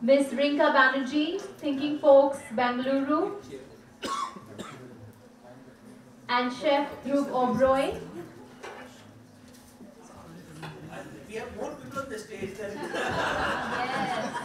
Ms. Rinka Banerjee, Thinking Folks, Bengaluru, and Chef Dhruv Oberoi. We have more people on the stage than yes.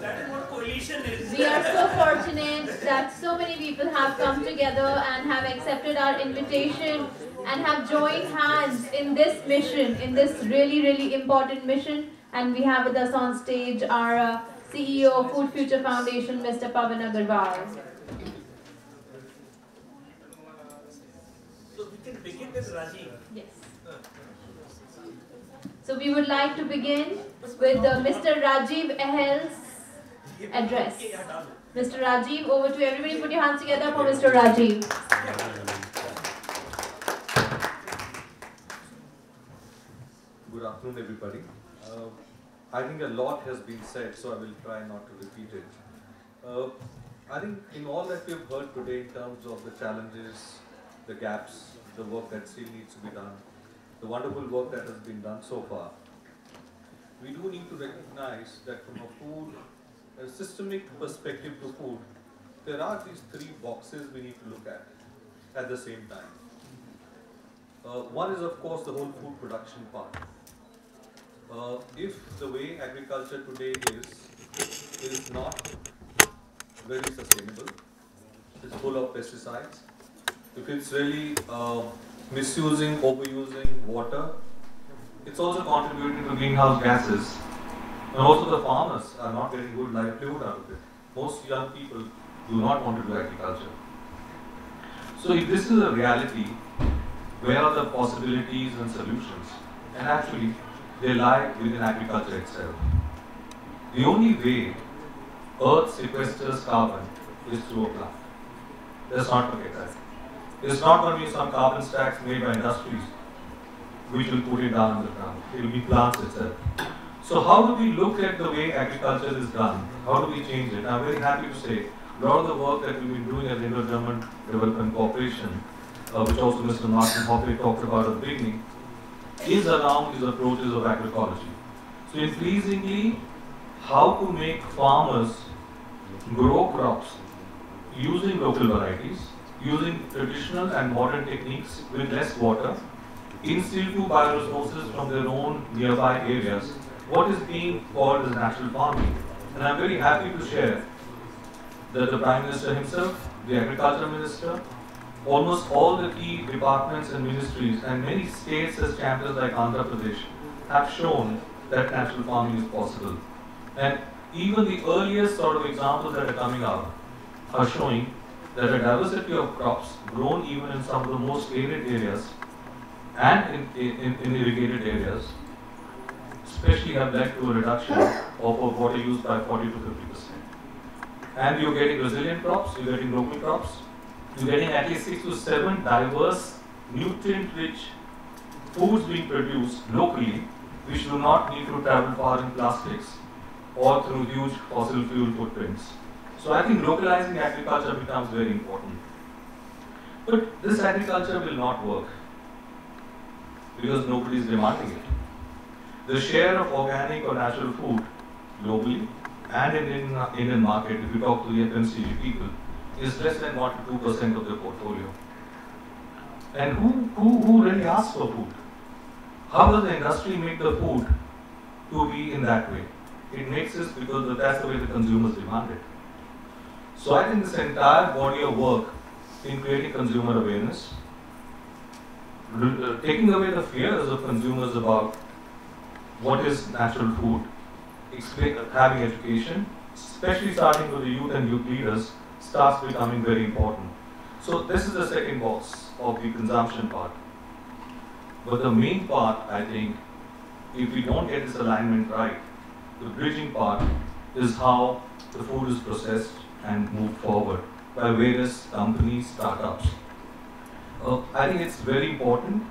That is what coalition is. We are so fortunate that so many people have come together and have accepted our invitation and have joined hands in this mission, in this really, really important mission. And we have with us on stage our CEO of Food Future Foundation, Mr. Pavan Agarwal. So we can begin with Rajiv. Yes. So we would like to begin with Mr. Rajiv Ahel's address. Mr. Rajiv, over to everybody. Put your hands together for Mr. Rajiv. Good afternoon, everybody. I think a lot has been said, so I will try not to repeat it. I think in all that we have heard today in terms of the challenges, the gaps, the work that still needs to be done, the wonderful work that has been done so far. We do need to recognize that from a systemic perspective to food, there are these three boxes we need to look at the same time. One is, of course, the whole food production part. If the way agriculture today is not very sustainable, it's full of pesticides, if it's really misusing, overusing water. It's also contributing to greenhouse gases. And also the farmers are not getting good livelihood out of it. Most young people do not want to do agriculture. So if this is a reality, where are the possibilities and solutions? And actually, they lie within agriculture itself. The only way Earth sequesters carbon is through a plant. Let's not forget that. It's not going to be some carbon stacks made by industries which will put it down in the ground. It will be plants itself. So how do we look at the way agriculture is done? How do we change it? I'm very happy to say a lot of the work that we've been doing at the Indo-German Development Corporation, which also Mr. Martin Hoppe talked about at the beginning, is around these approaches of agroecology. So increasingly, how to make farmers grow crops using local varieties, using traditional and modern techniques with less water, in situ bioresources from their own nearby areas, what is being called as natural farming. And I'm very happy to share that the Prime Minister himself, the Agriculture Minister, almost all the key departments and ministries, and many states as chapters like Andhra Pradesh, have shown that natural farming is possible. And even the earliest sort of examples that are coming out are showing that a diversity of crops grown even in some of the most arid areas and in irrigated areas especially have led to a reduction of water use by 40 to 50%. And you're getting resilient crops, you're getting local crops, you're getting at least 6 to 7 diverse, nutrient-rich foods being produced locally which do not need to travel far in plastics or through huge fossil fuel footprints. So I think localizing agriculture becomes very important. But this agriculture will not work because nobody is demanding it. The share of organic or natural food globally and in Indian market, if you talk to the FMCG people, is less than 1 to 2% of their portfolio. And who really asks for food? How does the industry make the food to be in that way? It makes it because that's the way the consumers demand it. So I think this entire body of work in creating consumer awareness, taking away the fears of consumers about what is natural food, having education, especially starting with the youth and youth leaders, starts becoming very important. So this is the second box of the consumption part. But the main part, I think, if we don't get this alignment right, the bridging part is how the food is processed and moved forward by various companies, startups. I think it's very important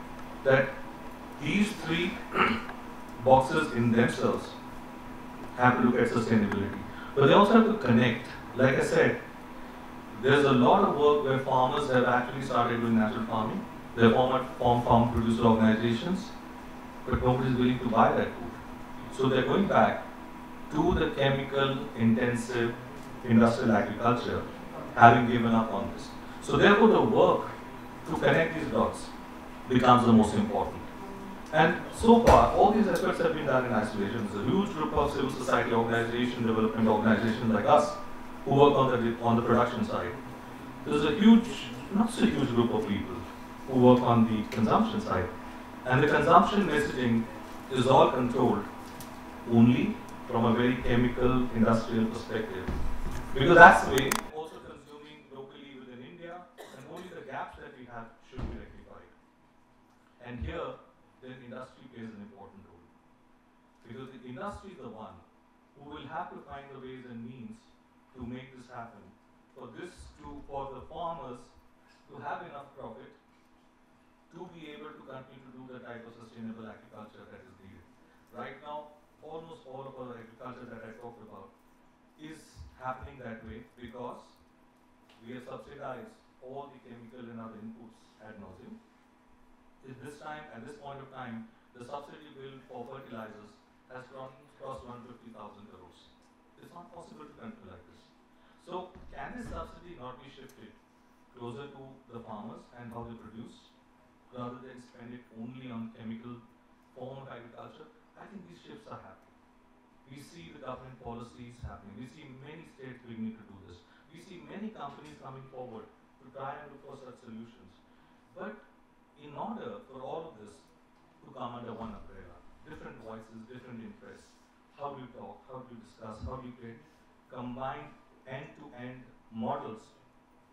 that these three boxes in themselves have to look at sustainability. But they also have to connect. Like I said, there's a lot of work where farmers have actually started doing natural farming. They form farm producer organizations, but nobody's willing to buy that food. So they're going back through the chemical-intensive industrial agriculture, having given up on this. So therefore, the work to connect these dots becomes the most important. And so far, all these efforts have been done in isolation. There's a huge group of civil society organizations, development organizations like us, who work on the production side. There's a huge, not so huge group of people who work on the consumption side. And the consumption messaging is all controlled only from a very chemical, industrial perspective. Because that's the way also consuming locally within India, and only the gaps that we have should be rectified. And here, the industry plays an important role. Because the industry is the one who will have to find the ways and means to make this happen. For the farmers to have enough profit to be able to continue to do the type of sustainable agriculture that is needed. Right now, almost all of our agriculture that I talked about is happening that way because we have subsidized all the chemical and other inputs ad nauseum. At this point of time, the subsidy bill for fertilizers has crossed 150,000 crores. It's not possible to continue like this. So, can this subsidy not be shifted closer to the farmers and how they produce, rather than spend it only on chemical form of agriculture? I think these shifts are happening. We see the government policies happening. We see many states beginning to do this. We see many companies coming forward to try and look for such solutions. But in order for all of this to come under one umbrella, different voices, different interests, how do you talk, how do you discuss, how do you create combined end-to-end models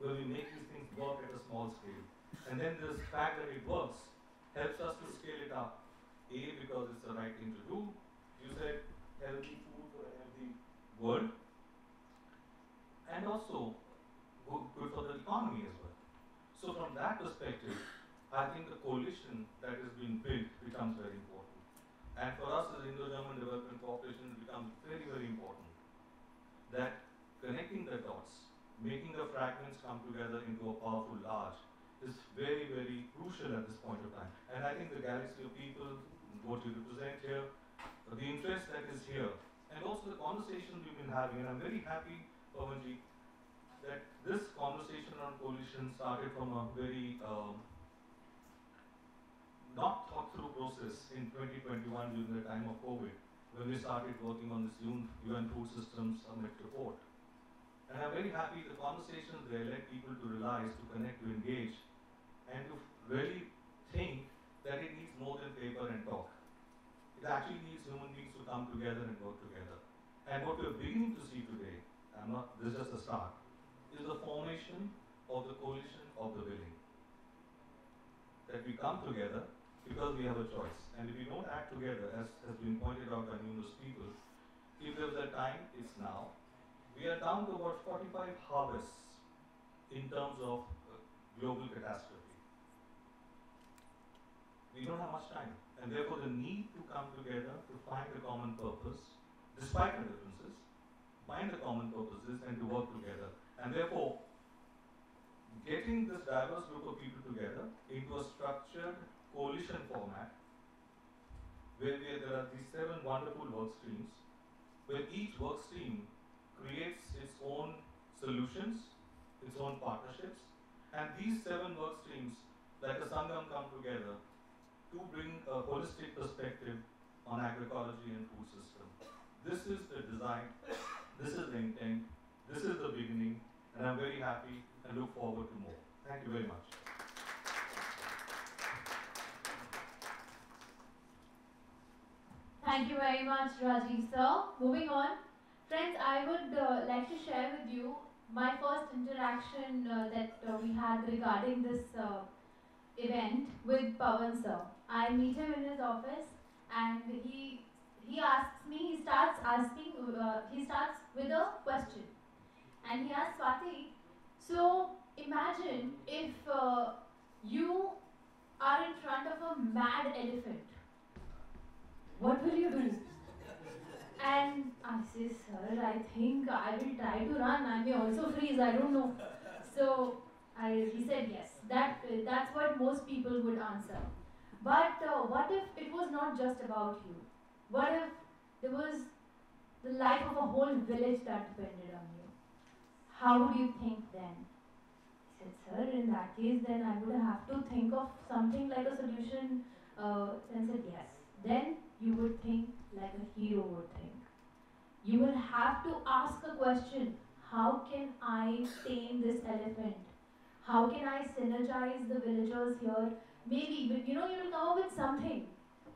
where we make these things work at a small scale. And then this fact that it works helps us to scale it up. A, because it's the right thing to do. You said healthy food for a healthy world. And also good for the economy as well. So from that perspective, I think the coalition that is being built becomes very important. And for us as Indo-German Development Corporation, it becomes very, very important that connecting the dots, making the fragments come together into a powerful large is very, very crucial at this point of time. And I think the galaxy of people, what you represent here, the interest that is here, and also the conversations we've been having, and I'm very happy, Pavanji, that this conversation on coalition started from a very not thought through process in 2021 during the time of COVID, when we started working on this UN Food Systems Summit report. And I'm very happy the conversations there led people to realize, to connect, to engage, and to really think that it needs more than paper and talk. It actually needs human beings to come together and work together. And what we're beginning to see today, this is just the start, is the formation of the coalition of the willing. That we come together because we have a choice. And if we don't act together, as has been pointed out by numerous people, if there's a time, it's now. We are down to about 45 harvests in terms of global catastrophe. We don't have much time, and therefore the need to come together to find a common purpose, despite the differences, find the common purposes and to work together. And therefore, getting this diverse group of people together into a structured coalition format, where there are these 7 wonderful work streams, where each work stream creates its own solutions, its own partnerships, and these 7 work streams, like a Sangam, come together to bring a holistic perspective on agroecology and food system. This is the design, this is the intent, this is the beginning, and I'm very happy and look forward to more. Thank you very much. Thank you very much, Rajiv sir. Moving on. Friends, I would like to share with you my first interaction that we had regarding this event with Pavan sir. I meet him in his office, and he starts with a question, and he asks Swati, so imagine if you are in front of a mad elephant, what will you do? And I say, sir, I think I will try to run. I may also freeze. I don't know. So he said, yes. That's what most people would answer. But what if it was not just about you? What if there was the life of a whole village that depended on you. How would you think then? I said, sir, in that case, then I would have to think of something like a solution. And said, yes. Then you would think like a hero would think. You will have to ask a question. How can I tame this elephant? How can I synergize the villagers here? Maybe, but you know, you will come up with something.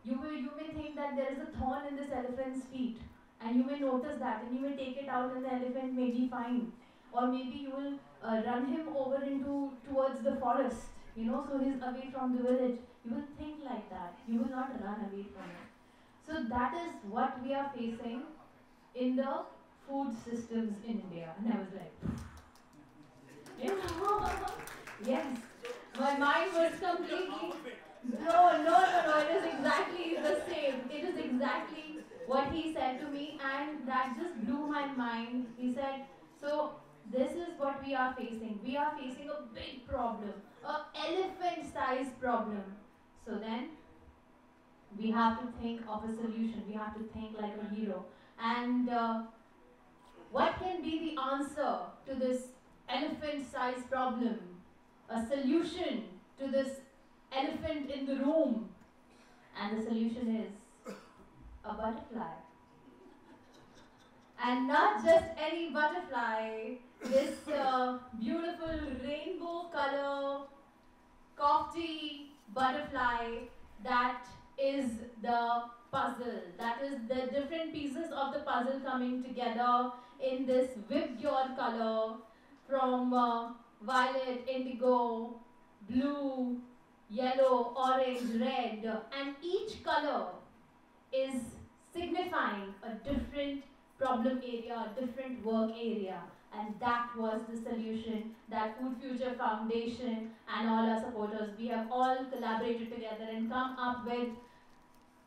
You may think that there is a thorn in this elephant's feet, and you may notice that, and you may take it out, and the elephant may be fine. Or maybe you will run him over towards the forest, you know, so he's away from the village. You will think like that. You will not run away from it. So that is what we are facing in the food systems in India. And I was like, yes. My mind was completely, no, it is exactly the same. It is exactly what he said to me, and that just blew my mind. He said, so this is what we are facing. We are facing a big problem, an elephant-sized problem. So then we have to think of a solution. We have to think like a hero. And what can be the answer to this elephant-sized problem? A solution to this elephant in the room. And the solution is a butterfly. And not just any butterfly, this beautiful rainbow color coffee butterfly that is the puzzle. That is the different pieces of the puzzle coming together in this whip your color from violet, indigo, blue, yellow, orange, red, and each color is signifying a different problem area, a different work area. And that was the solution that Food Future Foundation and all our supporters, we have all collaborated together and come up with,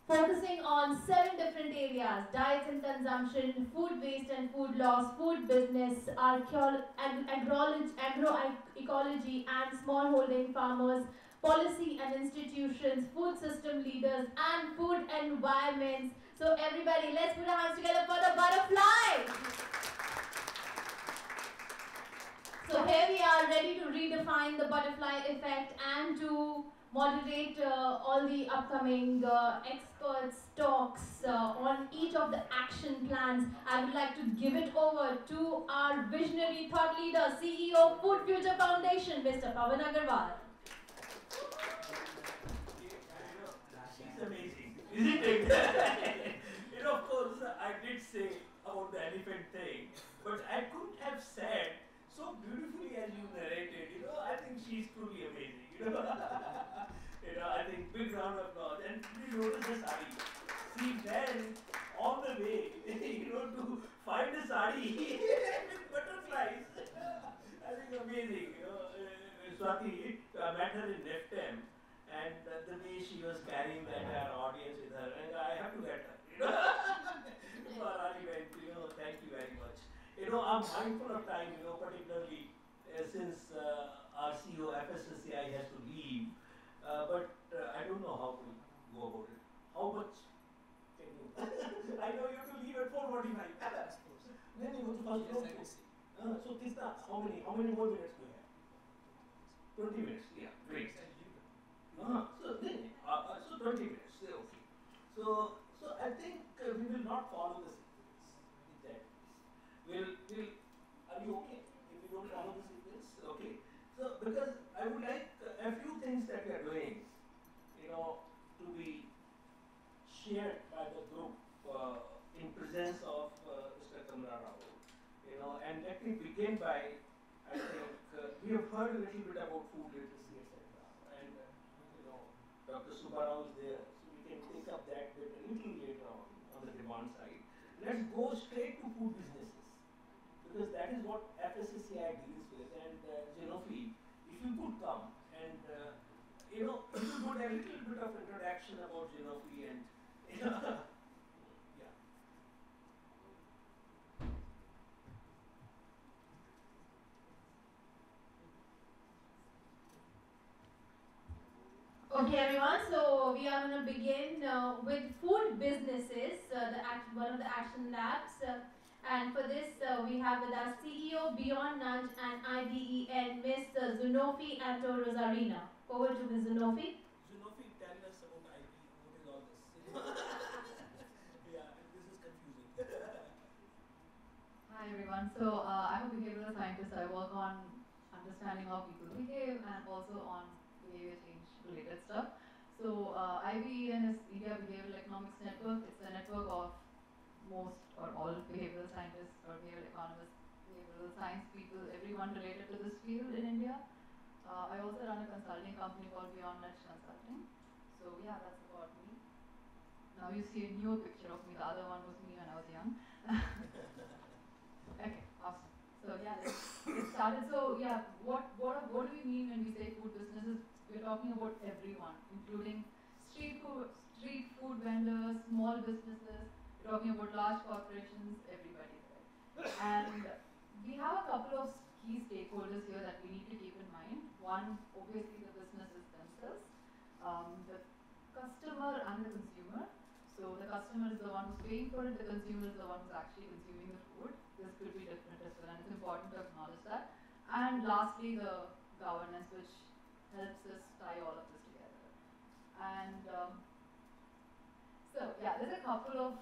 focusing on 7 different areas: diets and consumption, food waste and food loss, food business, agroecology and smallholding farmers, policy and institutions, food system leaders, and food environments. So everybody, let's put our hands together for the butterfly. So here we are, ready to redefine the butterfly effect and to moderate all the upcoming experts' talks on each of the action plans. I would like to give it over to our visionary thought leader, CEO of Food Future Foundation, Mr. Pavan Agarwal. She's amazing, isn't it? You know, of course, I did say about the elephant thing, but I couldn't have said so beautifully as you narrated, you know, I think she's truly amazing, you know. You know, I think big round of applause. And please notice the sari. She ran all the way, you know, to find a sari with butterflies. I think amazing, you know. Swati, I met her in NIFTEM, and the way she was carrying that her audience with her, and I have to get her, you know. For our event, you know, thank you very much. You know, I'm mindful of time, you know, particularly since our CEO FSSAI has to leave, but I don't know how to go about it. How much can you? I know you have to leave at 4:45. Then you have to pass the yes, so Krishna, how many more minutes do you have? 20 minutes, yeah, great. So 20 minutes, yeah, okay. So I think we will not follow the sequence with that. Are you okay if you don't follow the sequence? Okay. So, because I would like a few things that we are doing, you know, to be shared by the group in presence of Mr. Kamra Rao, you know, and let me begin by, I think, we have heard a little bit about food literacy, etc. And, you know, Dr. Subba Rao is there, so we can pick up that bit a little later on the demand side. Let's go straight to food businesses, because that is what FSSAI deals with. And Zenobia, if you could come and, you know, if you could have a little bit of introduction about Zenobia and, you know, yeah. Okay, everyone, so we are going to begin with food businesses, one of the action labs. And for this, we have with us CEO Beyond Nudge and IBEN, Ms. Zenobia Anto Rosarina. Over to Ms. Zenobia. Zenobia, tell us about IBEN. What is all this? Yeah, this is confusing. Hi everyone. So I'm a behavioral scientist. I work on understanding how people behave and also on behavior change related stuff. So IBEN is India Behavioral Economics Network. It's a network of most or all behavioral scientists or behavioral economists, behavioral science people, everyone related to this field in India. I also run a consulting company called Beyond Edge Consulting. So yeah, that's about me. Now you see a newer picture of me. The other one was me when I was young. Okay, awesome. So yeah, let's get started. So yeah, what do we mean when we say food businesses? We're talking about everyone, including street food vendors, small businesses. We're talking about large corporations, everybody there. And we have a couple of key stakeholders here that we need to keep in mind. One, obviously, the businesses themselves, the customer and the consumer. So the customer is the one who's paying for it. The consumer is the one who's actually consuming the food. This could be different as well, and it's important to acknowledge that. And lastly, the governance, which helps us tie all of this together. And so, yeah, there's a couple of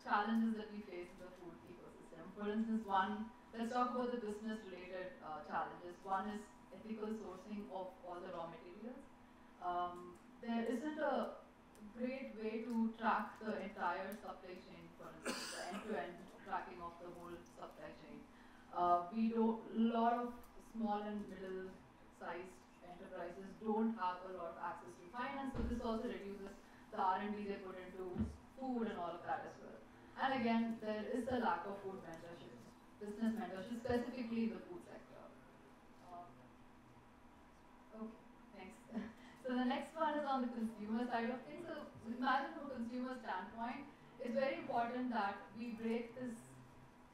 challenges that we face in the food ecosystem. For instance, let's talk about the business-related challenges. One is ethical sourcing of all the raw materials. There isn't a great way to track the entire supply chain, for instance, the end-to-end tracking of the whole supply chain. We do a lot of small and middle-sized enterprises don't have a lot of access to finance, so this also reduces the R&D they put into food and all of that as well. And again, there is a lack of food mentorship, business mentorship, specifically in the food sector. Okay, thanks. So the next one is on the consumer side of things. So imagine from a consumer standpoint, it's very important that we break this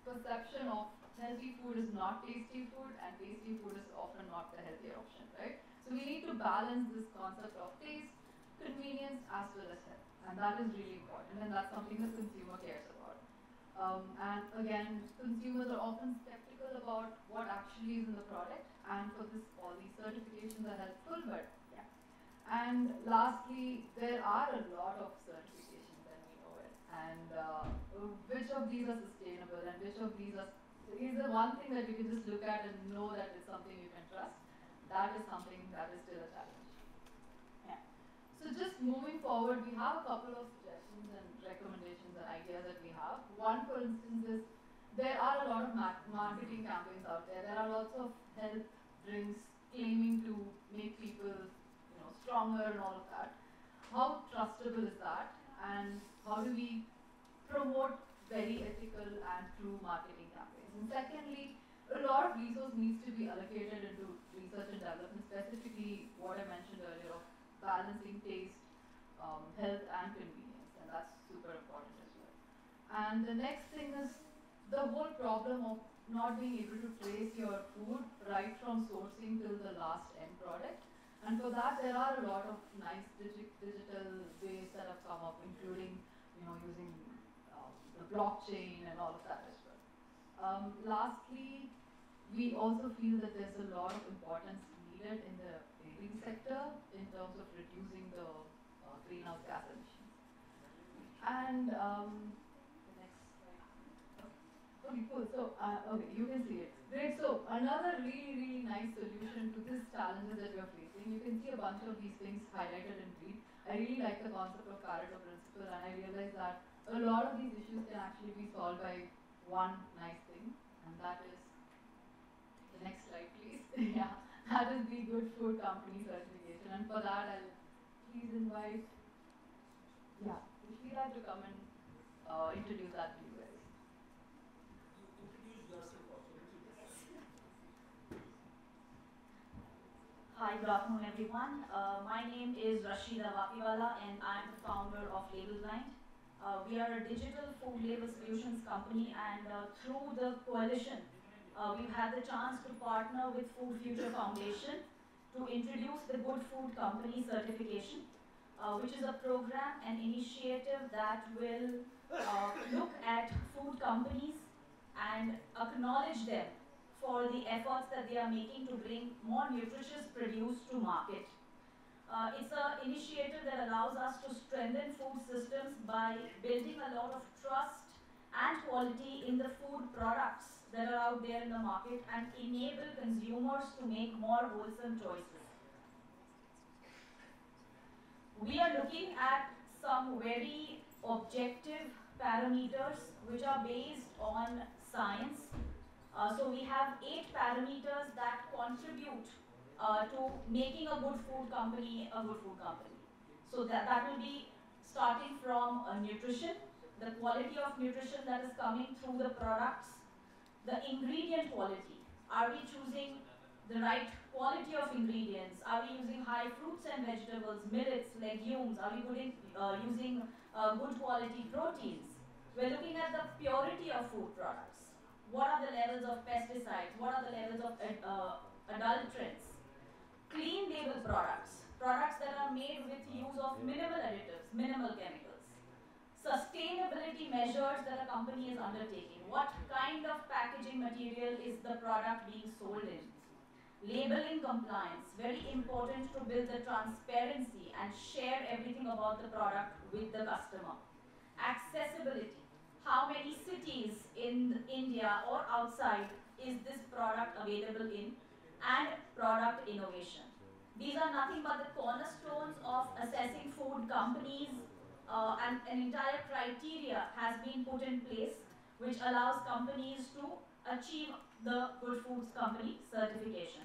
perception of healthy food is not tasty food, and tasty food is often not the healthier option, right? So we need to balance this concept of taste, convenience, as well as health, and that is really important, and that's something the consumer cares about. And again, consumers are often skeptical about what actually is in the product, and for this, all these certifications are helpful, but yeah. And lastly, there are a lot of certifications, and we know it, and which of these are sustainable, and which of these are is the one thing that you can just look at and know that it's something you can trust. That is something that is still a challenge. Yeah. So just moving forward, we have a couple of suggestions and recommendations and ideas that we have. One, for instance, is there are a lot of marketing campaigns out there. There are lots of health drinks claiming to make people, you know, stronger and all of that. How trustable is that? And how do we promote very ethical and true marketing campaigns? And secondly, a lot of resource needs to be allocated into research and development, specifically what I mentioned earlier of balancing taste, health, and convenience, and that's super important as well. And the next thing is the whole problem of not being able to trace your food right from sourcing till the last end product. And for that, there are a lot of nice digital ways that have come up, including, you know, using the blockchain and all of that as well. Lastly, we also feel that there's a lot of importance needed in the green sector in terms of reducing the greenhouse gas emissions. And the next slide. Okay, okay, cool. So, okay, you can see it. Great. So, another really, really nice solution to these challenges that we're facing, you can see a bunch of these things highlighted in green. I really like the concept of Pareto principle, and I realize that a lot of these issues can actually be solved by one nice thing, and that is the next slide, please. Yeah, that is the Good Food Company Certification, and for that, I'll please invite, yeah, if you like to come and introduce that to you guys. You introduce yourself also. Hi, good afternoon, everyone. My name is Rashida Wapiwala, and I'm the founder of Label Blind. We are a digital food label solutions company, and through the coalition, we've had the chance to partner with Food Future Foundation to introduce the Good Food Company Certification. which is a program and initiative that will look at food companies and acknowledge them for the efforts that they are making to bring more nutritious produce to market. It's an initiative that allows us to strengthen food systems by building a lot of trust and quality in the food products that are out there in the market and enable consumers to make more wholesome choices. We are looking at some very objective parameters which are based on science. So we have 8 parameters that contribute to making a good food company a good food company. So that will be starting from nutrition, the quality of nutrition that is coming through the products, the ingredient quality. Are we choosing the right quality of ingredients? Are we using high fruits and vegetables, millets, legumes? Are we using good quality proteins? We're looking at the purity of food products. What are the levels of pesticides? What are the levels of adulterants? Clean label products, products that are made with use of minimal additives, minimal chemicals. Sustainability measures that a company is undertaking. What kind of packaging material is the product being sold in? Labeling compliance, very important to build the transparency and share everything about the product with the customer. Accessibility, how many cities in India or outside is this product available in? And product innovation. These are nothing but the cornerstones of assessing food companies. And an entire criteria has been put in place which allows companies to achieve the Good Foods Company certification.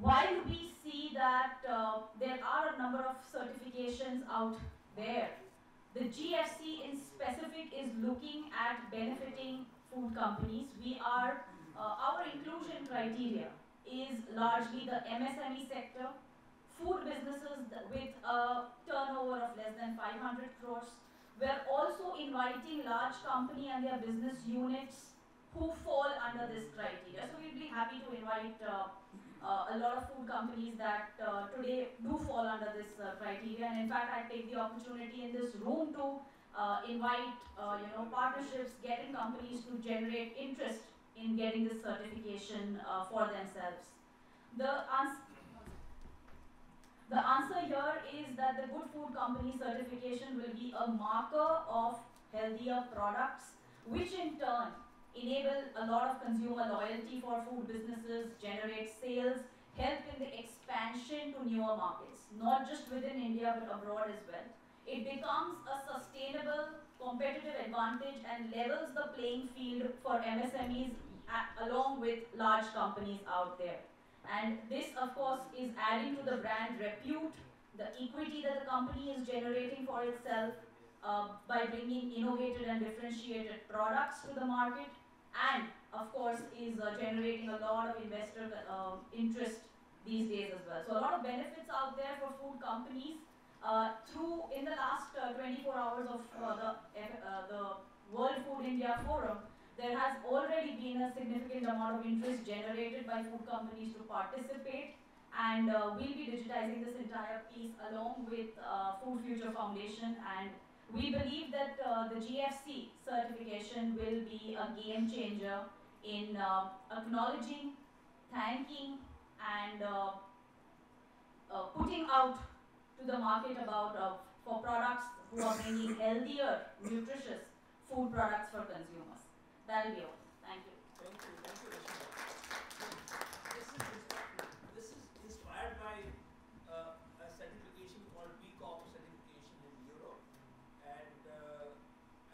While we see that there are a number of certifications out there, the GFC in specific is looking at benefiting food companies. We are, our inclusion criteria is largely the MSME sector, food businesses with a turnover of less than 500 crores. We're also inviting large company and their business units who fall under this criteria. So we'll be happy to invite a lot of food companies that today do fall under this criteria. And in fact, I take the opportunity in this room to invite partnerships, getting companies to generate interest in getting this certification for themselves. The answer here is that the Good Food Company certification will be a marker of healthier products, which in turn enable a lot of consumer loyalty for food businesses, generate sales, help in the expansion to newer markets, not just within India but abroad as well. It becomes a sustainable competitive advantage and levels the playing field for MSMEs along with large companies out there. And this, of course, is adding to the brand repute, the equity that the company is generating for itself by bringing innovative and differentiated products to the market, and, of course, is generating a lot of investor interest these days as well. So a lot of benefits out there for food companies. In the last 24 hours of the World Food India Forum, there has already been a significant amount of interest generated by food companies to participate, and we'll be digitizing this entire piece along with Food Future Foundation, and we believe that the GFC certification will be a game changer in acknowledging, thanking, and putting out to the market about for products who are bringing healthier, nutritious food products for consumers. That'll be all. Thank you. Thank you. Thank you, Rashida. This is inspired by a certification called B Corp certification in Europe. And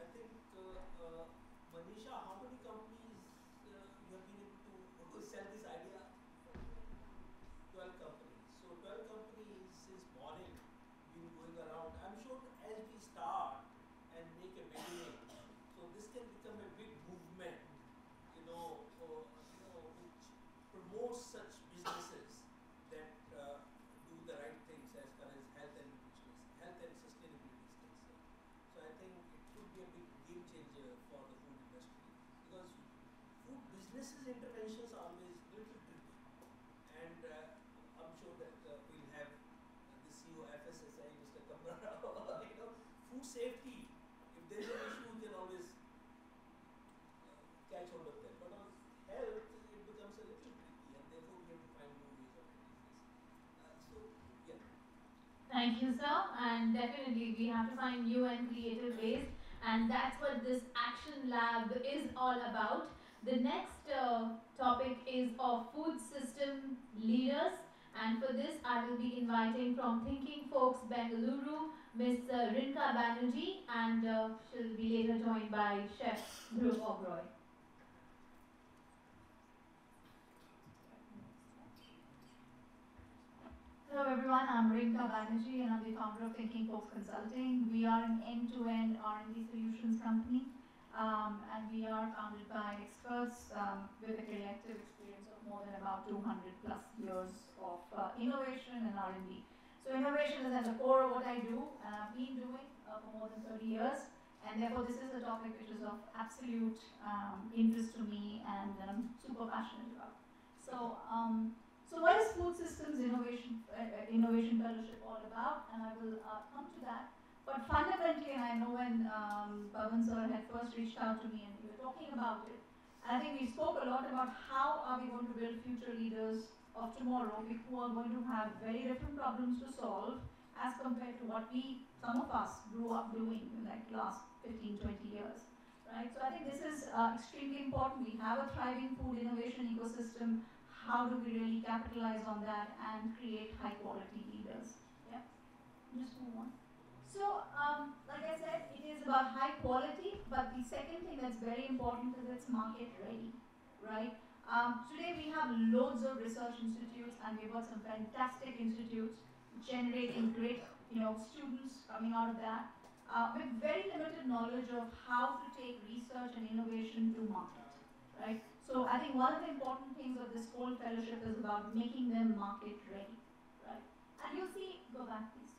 I think, Manisha, how many companies you have been able to sell this idea? 12 companies. So 12 companies since morning been going around. I'm sure as we start and make a beginning, so this can become a big movement, which promotes such businesses that do the right things as far as health and nutrition, health and sustainability is concerned. So I think it could be a big game changer for the food industry, because food businesses' interventions are always a little tricky, and I'm sure that we'll catch-hold of that. But on health, it becomes a little tricky, and therefore we have to find new ways of disease. Thank you, sir. And definitely, we have to find new and creative ways. And that's what this action lab is all about. The next topic is of food system leaders. And for this, I will be inviting from Thinking Folks, Bengaluru, Ms. Rinka Banerjee, and she'll be later joined by Chef Dhruv Oberoi. Hello everyone, I'm Rinka Banerjee and I'm the founder of Thinking Box Consulting. We are an end-to-end R&D solutions company and we are founded by experts with a collective experience of more than about 200 plus years of innovation and R&D. So innovation is at the core of what I do and I've been doing for more than 30 years, and therefore this is a topic which is of absolute interest to me and that I'm super passionate about. So what is Food Systems Innovation Fellowship all about? And I will come to that. But fundamentally, and I know when Pavan sir had first reached out to me and we were talking about it, and I think we spoke a lot about how are we going to build future leaders of tomorrow who are going to have very different problems to solve as compared to what we, some of us, grew up doing in like last 15, 20 years. Right? So I think this is extremely important. We have a thriving food innovation ecosystem. How do we really capitalize on that and create high quality leaders? Yeah, just move on. So, like I said, it is about high quality, but the second thing that's very important is it's market ready, right? Today we have loads of research institutes and we've got some fantastic institutes generating great, students coming out of that with very limited knowledge of how to take research and innovation to market. Right? So I think one of the important things of this whole fellowship is about making them market ready. Right? And you'll see, go back please.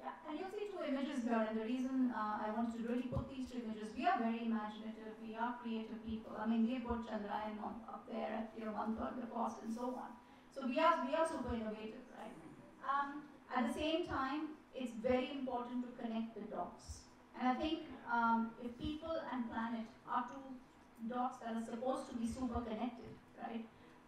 Yeah, and you'll see two images here, and the reason I wanted to really put these two images, we are very imaginative, we are creative people. I mean, they put Chandrayaan up there at 1/3 the cost and so on. So we are super innovative, right? At the same time, it's very important to connect the dots. And I think if people and planet are two dots that are supposed to be super connected, right?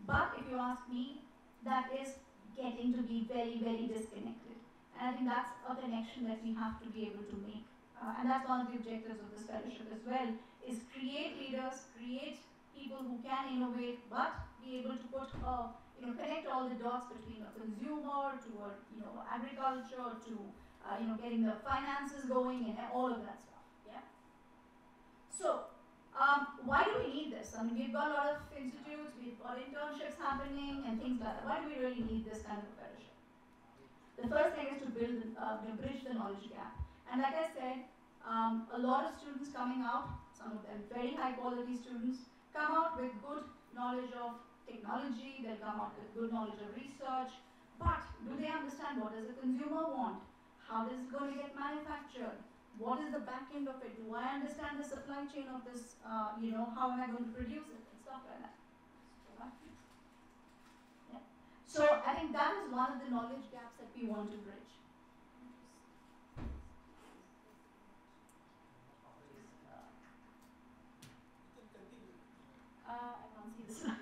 But if you ask me, that is getting to be very, very disconnected. And I think that's a connection that we have to be able to make. And that's one of the objectives of this fellowship as well, is create leaders, create people who can innovate, but be able to put, connect all the dots between a consumer to, agriculture to, getting the finances going and all of that stuff, yeah? So, why do we need this? I mean, we've got a lot of institutes, we've got internships happening and things like that. Why do we really need this kind of a fellowship? The first thing is to build, bridge the knowledge gap. And like I said, a lot of students coming out, some of them very high quality students, come out with good knowledge of technology, they'll come out with good knowledge of research, but do they understand what does the consumer want? How is it going to get manufactured? What is the back end of it? Do I understand the supply chain of this? How am I going to produce it? And stuff like that. Yeah. So I think that is one of the knowledge gaps that we want to bridge. I can't see the slide.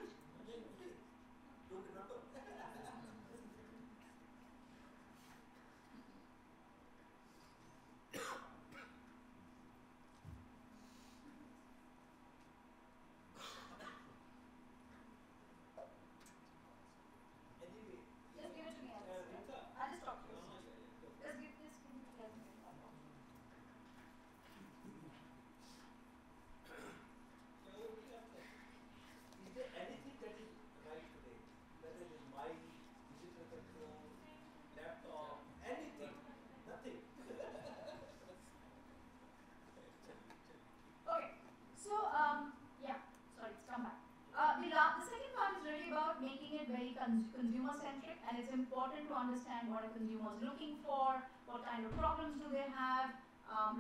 Consumer-centric, and it's important to understand what a consumer is looking for, what kind of problems do they have,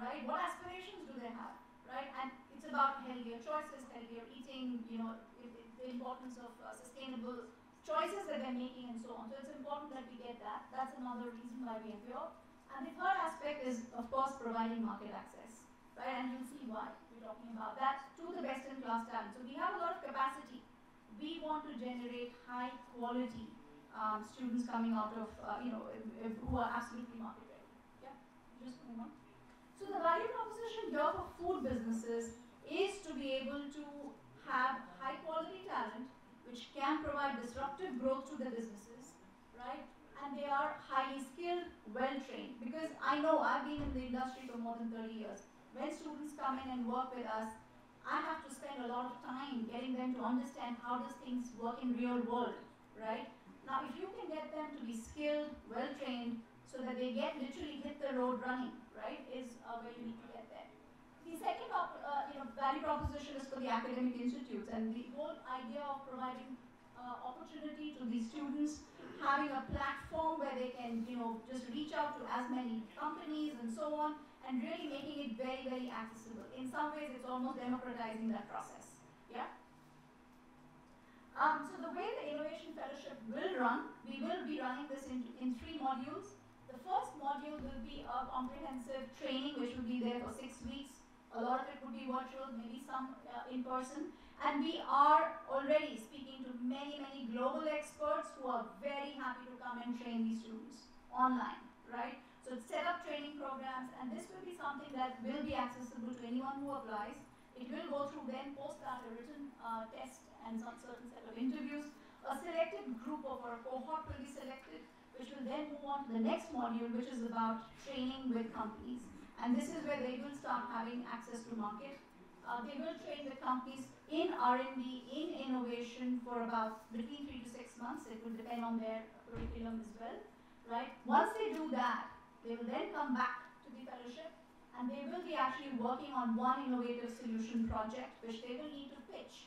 right? What aspirations do they have, right? And it's about healthier choices, healthier eating, the importance of sustainable choices that they're making and so on. So it's important that we get that. That's another reason why we are here. And the third aspect is, of course, providing market access. right? And you'll see why we're talking about that, to the best-in-class talent. So we have a lot of capacity. We want to generate high-quality students coming out of, who are absolutely market-ready. Yeah, just move on. So the value proposition here for food businesses is to be able to have high-quality talent which can provide disruptive growth to the businesses, right? And they are highly skilled, well-trained. Because I know, I've been in the industry for more than 30 years. When students come in and work with us, I have to spend a lot of time getting them to understand how does things work in real world, right? Now, if you can get them to be skilled, well-trained, so that they get literally hit the road running, right, is where you need to get there. The second value proposition is for the academic institutes, and the whole idea of providing opportunity to these students, having a platform where they can, just reach out to as many companies and so on, and really making it very, very accessible. In some ways, it's almost democratizing that process. Yeah. So the way the Innovation Fellowship will run, we will be running this in 3 modules. The first module will be a comprehensive training, which will be there for 6 weeks. A lot of it would be virtual, maybe some in person. And we are already speaking to many, many global experts who are very happy to come and train these students online, right? So set up training programs, and this will be something that will be accessible to anyone who applies. It will go through then, post that, a written test and some certain set of interviews. A selected group or a cohort will be selected, which will then move on to the next module, which is about training with companies. And this is where they will start having access to market. They will train the companies in R&D, in innovation for about between 3 to 6 months. It will depend on their curriculum as well, right? Once they do that, they will then come back to the fellowship, and they will be actually working on one innovative solution project, which they will need to pitch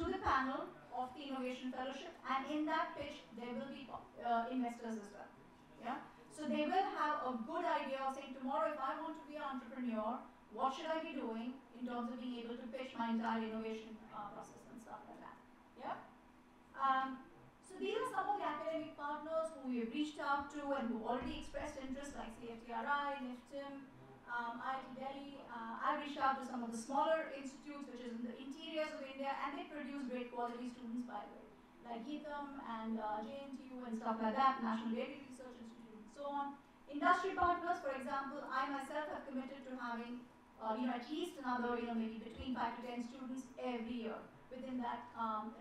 to the panel of the Innovation Fellowship, and in that pitch, there will be investors as well, yeah? So they will have a good idea of saying, tomorrow, if I want to be an entrepreneur, what should I be doing in terms of being able to pitch my entire innovation process and stuff like that, yeah? So these are some of the academic partners who we have reached out to and who already expressed interest, like CFTRI, NIFTEM, IIT Delhi. I reached out to some of the smaller institutes, which is in the interiors of India, and they produce great quality students, by the way, like Geetham and JNTU and stuff like that, National Dairy Research Institute and so on. Industry partners, for example, I myself have committed to having at least another, maybe between 5 to 10 students every year within that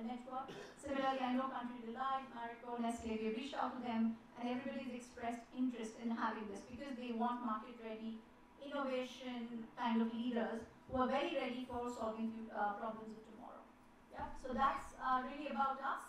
network. Similarly, I know Country Light, Marico, Nestle, we reached out to them, and everybody has expressed interest in having this because they want market-ready innovation kind of leaders who are very ready for solving problems of tomorrow. Yeah? So that's really about us,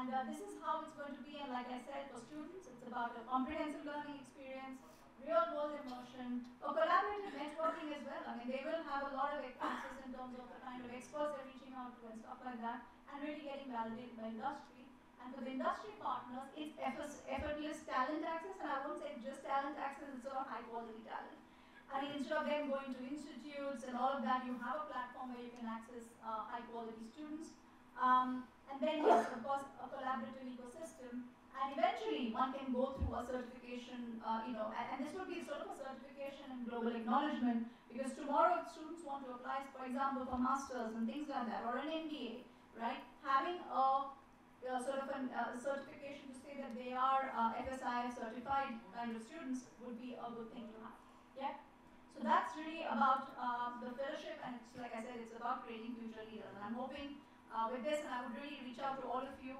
and this is how it's going to be. And like I said, for students, it's about a comprehensive learning experience, real-world immersion, a collaborative networking as well. I mean, they will have a lot of access in terms of the kind of experts they're reaching out to and stuff like that, and really getting validated by industry. And for the industry partners, it's effortless talent access, and I won't say just talent access, it's sort of high-quality talent. I mean, instead of them going to institutes and all of that, you have a platform where you can access high-quality students. And then, yes, of course, a collaborative ecosystem. And eventually, one can go through a certification, and this would be sort of a certification and global acknowledgement, because tomorrow if students want to apply, for example, for masters and things like that, or an MBA, right? Having a certification to say that they are FSSAI certified kind of students would be a good thing to have, yeah? So that's really about the fellowship, and it's, like I said, it's about creating future leaders. And I'm hoping with this, and I would really reach out to all of you,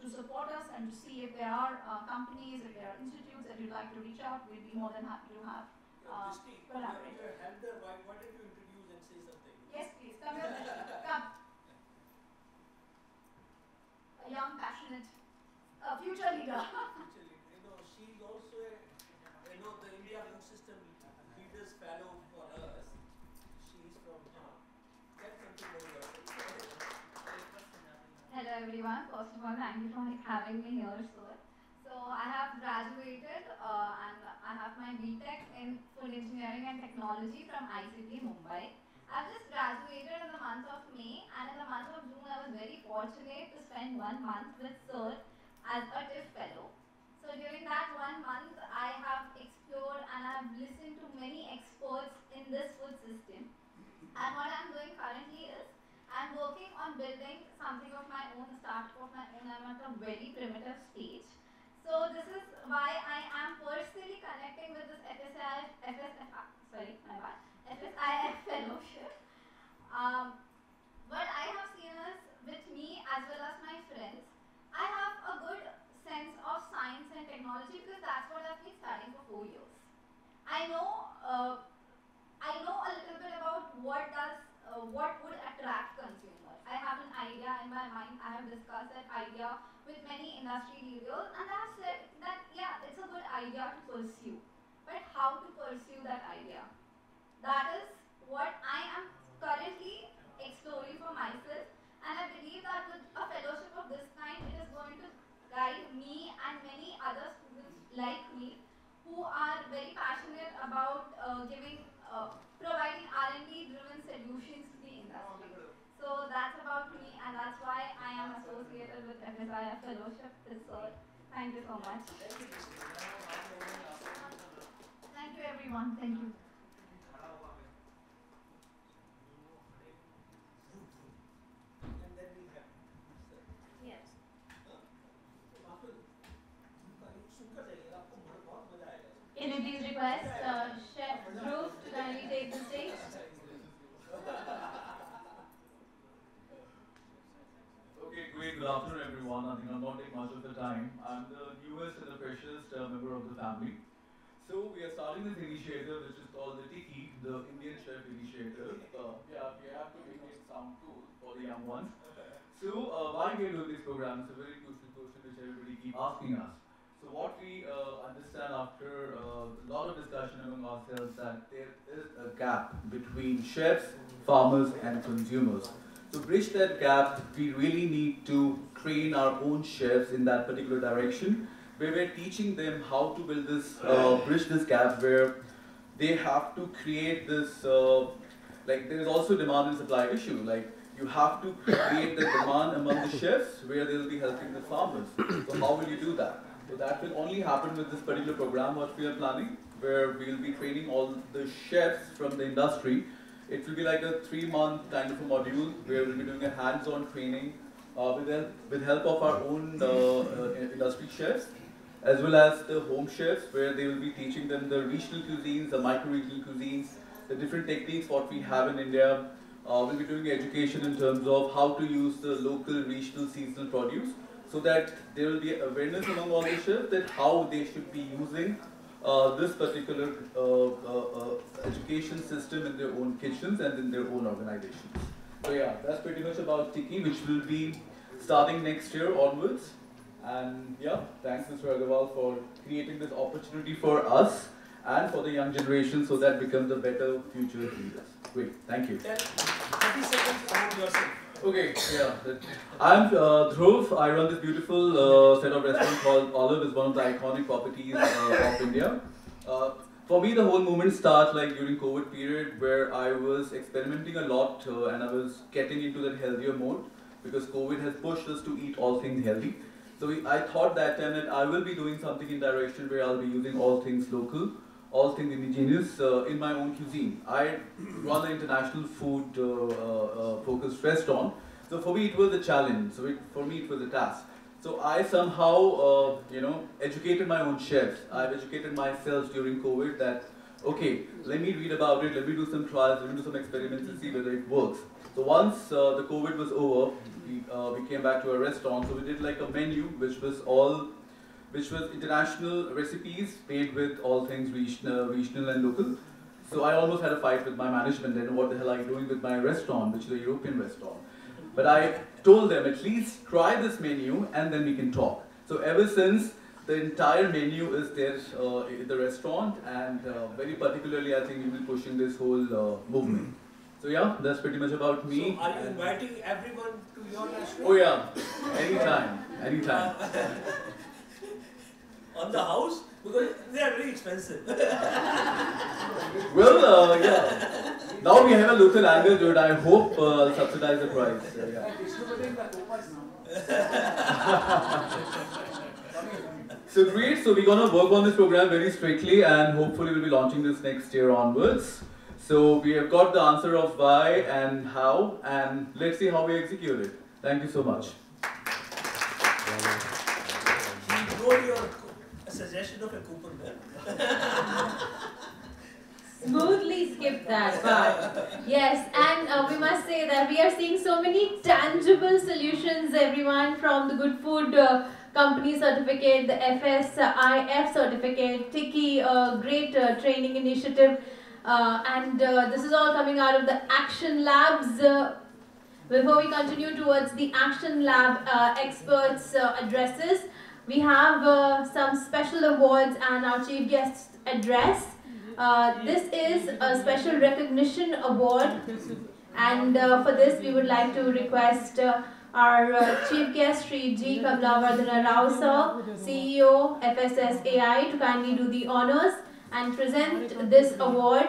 to support us and to see if there are companies, if there are institutes that you'd like to reach out. We'd be more than happy to have collaborate. Your hand there, why don't you introduce and say something? Yes, please, come here, come. A young, passionate, future leader. Future leader. She's also a, the India Food System Leaders Fellow for us. She's from Hello everyone, first of all, thank you for having me here, sir. So I have graduated and I have my BTech in Food Engineering and Technology from ICT Mumbai. I've just graduated in the month of May, and in the month of June I was very fortunate to spend 1 month with sir as a TIF fellow. So during that 1 month I have explored and I have listened to many experts in in this food system. And what I'm doing currently is I'm working on building something of my own, start of my own. I'm at a very primitive stage. So this is why I am personally connecting with this FSSAI fellowship. What I have seen is with me as well as my friends, I have a good sense of science and technology because that's what I've been studying for 4 years. I know a little bit about what would attract consumers. I have an idea in my mind. I have discussed that idea with many industry leaders and I have said that yeah, it's a good idea to pursue. But how to pursue that idea? That is what I am currently exploring for myself, and I believe that with a fellowship of this kind, it is going to guide me and many other students like me who are very passionate about providing R&D driven solutions to the industry. So that's about me, and that's why I am associated with FSSAI Fellowship Research. Thank you so much. Thank you everyone. Thank you. Can you please request Chef Dhruv to kindly take the stage? Okay, great. Good afternoon, everyone. I think I'll not take much of the time. I'm the newest and the freshest member of the family. So we are starting this initiative, which is called the TICI, the Indian Chef Initiative. Yeah, we have to make it sound cool for the young ones. So why we are doing this program? It's a very crucial question which everybody keeps asking us. So what we understand after a lot of discussion among ourselves that there is a gap between chefs, farmers and consumers. To bridge that gap, we really need to train our own chefs in that particular direction, where we're teaching them how to build this, bridge this gap where they have to create this, like there is also demand and supply issue. Like, you have to create the demand among the chefs where they'll be helping the farmers. So how will you do that? So that will only happen with this particular program what we are planning, where we will be training all the chefs from the industry. It will be like a 3-month kind of a module where we'll be doing a hands-on training with help of our own industry chefs, as well as the home chefs, where they will be teaching them the regional cuisines, the micro-regional cuisines, the different techniques what we have in India. We'll be doing education in terms of how to use the local, regional, seasonal produce, so that there will be awareness among all the chefs that how they should be using this particular education system in their own kitchens and in their own organizations. So yeah, that's pretty much about TICI, which will be starting next year onwards. And yeah, thanks Mr. Agarwal for creating this opportunity for us and for the young generation so that becomes a better future leaders. Great, thank you. 30 seconds around yourself. Okay, yeah. I'm Dhruv. I run this beautiful set of restaurants called Olive. It's one of the iconic properties of India. For me, the whole movement starts like during COVID period, where I was experimenting a lot and I was getting into that healthier mode because COVID has pushed us to eat all things healthy. So I thought that time that I will be doing something in direction where I'll be using all things local, all things indigenous in my own cuisine. I run an international food focused restaurant. So for me it was a challenge, for me it was a task. So I somehow, educated my own chefs. I've educated myself during COVID that, okay, let me read about it, let me do some trials, let me do some experiments and see whether it works. So once the COVID was over, we came back to our restaurant. So we did like a menu which was international recipes paired with all things regional and local. So I almost had a fight with my management and what the hell are you doing with my restaurant, which is a European restaurant. But I told them, at least try this menu and then we can talk. So ever since, the entire menu is there in the restaurant, and very particularly I think we'll be pushing this whole movement. So yeah, that's pretty much about me. So are you inviting everyone to your restaurant? Oh yeah, anytime, anytime. On the house, because they are very expensive. Well, yeah. Now we have a local angle to it. I hope I'll subsidize the price. So, yeah. So great. So we're gonna work on this program very strictly, and hopefully we'll be launching this next year onwards. So we have got the answer of why and how, and let's see how we execute it. Thank you so much. You wrote your suggestion of a coupon. Smoothly skip that part. Yes, and we must say that we are seeing so many tangible solutions, everyone, from the Good Food Company Certificate, the FSIF Certificate, TICI, great training initiative, and this is all coming out of the Action Labs. Before we continue towards the Action Lab experts' addresses, we have some special awards and our chief guest's address. This is a special recognition award, and for this we would like to request our chief guest Shri G. Kamlavardhana Rao sir, CEO FSSAI, to kindly do the honors and present this award.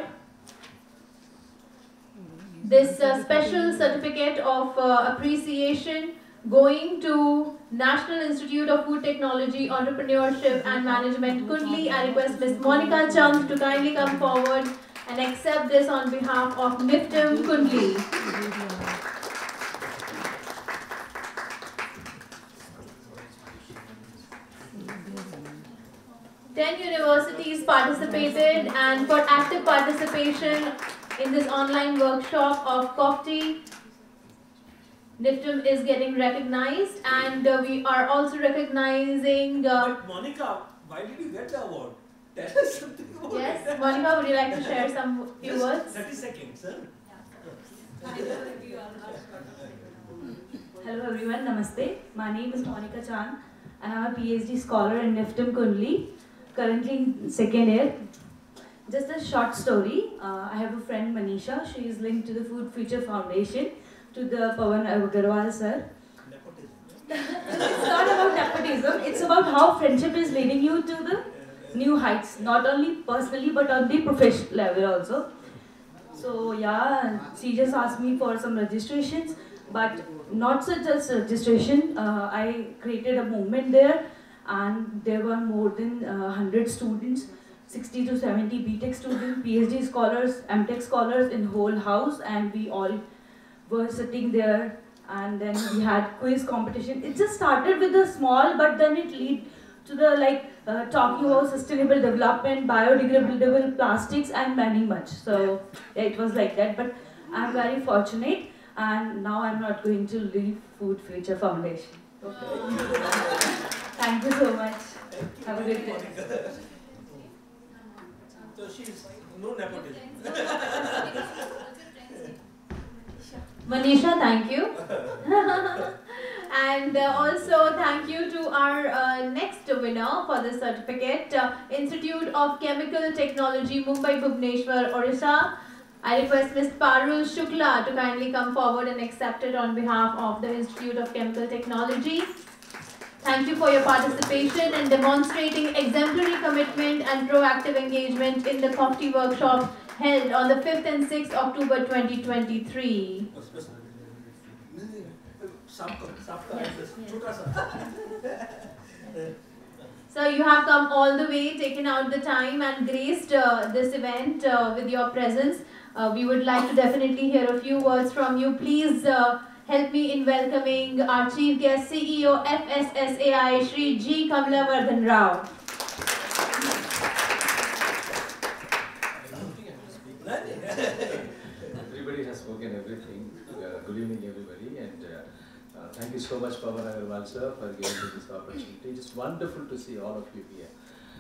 This special certificate of appreciation going to National Institute of Food Technology, Entrepreneurship and Management, Kundli. I request Ms. Monica Chung to kindly come forward and accept this on behalf of NIFTEM Kundli. Ten universities participated, and for active participation in this online workshop of COFTI, NIFTEM is getting recognized, and we are also recognizing... But Monica, why did you get the award? Tell us something about it. Monica, would you like to share some few words? 30 seconds, sir. Hello everyone, namaste. My name is Monica Chan. I am a PhD scholar in NIFTEM Kundli, currently in second year. Just a short story. I have a friend, Manisha. She is linked to the Food Future Foundation, to the Pavan Agarwal sir. It's not about nepotism, it's about how friendship is leading you to the new heights, not only personally but on the professional level also. So yeah, she just asked me for some registrations, but not such as registration. I created a movement there, and there were more than 100 students, 60 to 70 BTech students, PhD scholars, MTech scholars in whole house, and we all were sitting there, and then we had quiz competition. It just started with a small, but then it lead to the talking about sustainable development, biodegradable plastics, and many much. So yeah, it was like that. But I'm very fortunate, and now I'm not going to leave Food Future Foundation. Okay. Thank you so much. Have a good day. So she's no nepotism. Manisha, thank you. And also thank you to our next winner for this certificate, Institute of Chemical Technology, Mumbai, Bhubaneswar, Orissa. I request Ms. Parul Shukla to kindly come forward and accept it on behalf of the Institute of Chemical Technology. Thank you for your participation and demonstrating exemplary commitment and proactive engagement in the COFTI workshop held on the 5th and 6th October 2023. So you have come all the way, taken out the time and graced this event with your presence. We would like to definitely hear a few words from you. Please help me in welcoming our chief guest, CEO FSSAI, Shri G. Kamlavardhan Rao. Everybody has spoken everything. Good evening, everybody, and thank you so much, Pavan Agarwal sir, for giving me this opportunity. It is wonderful to see all of you here.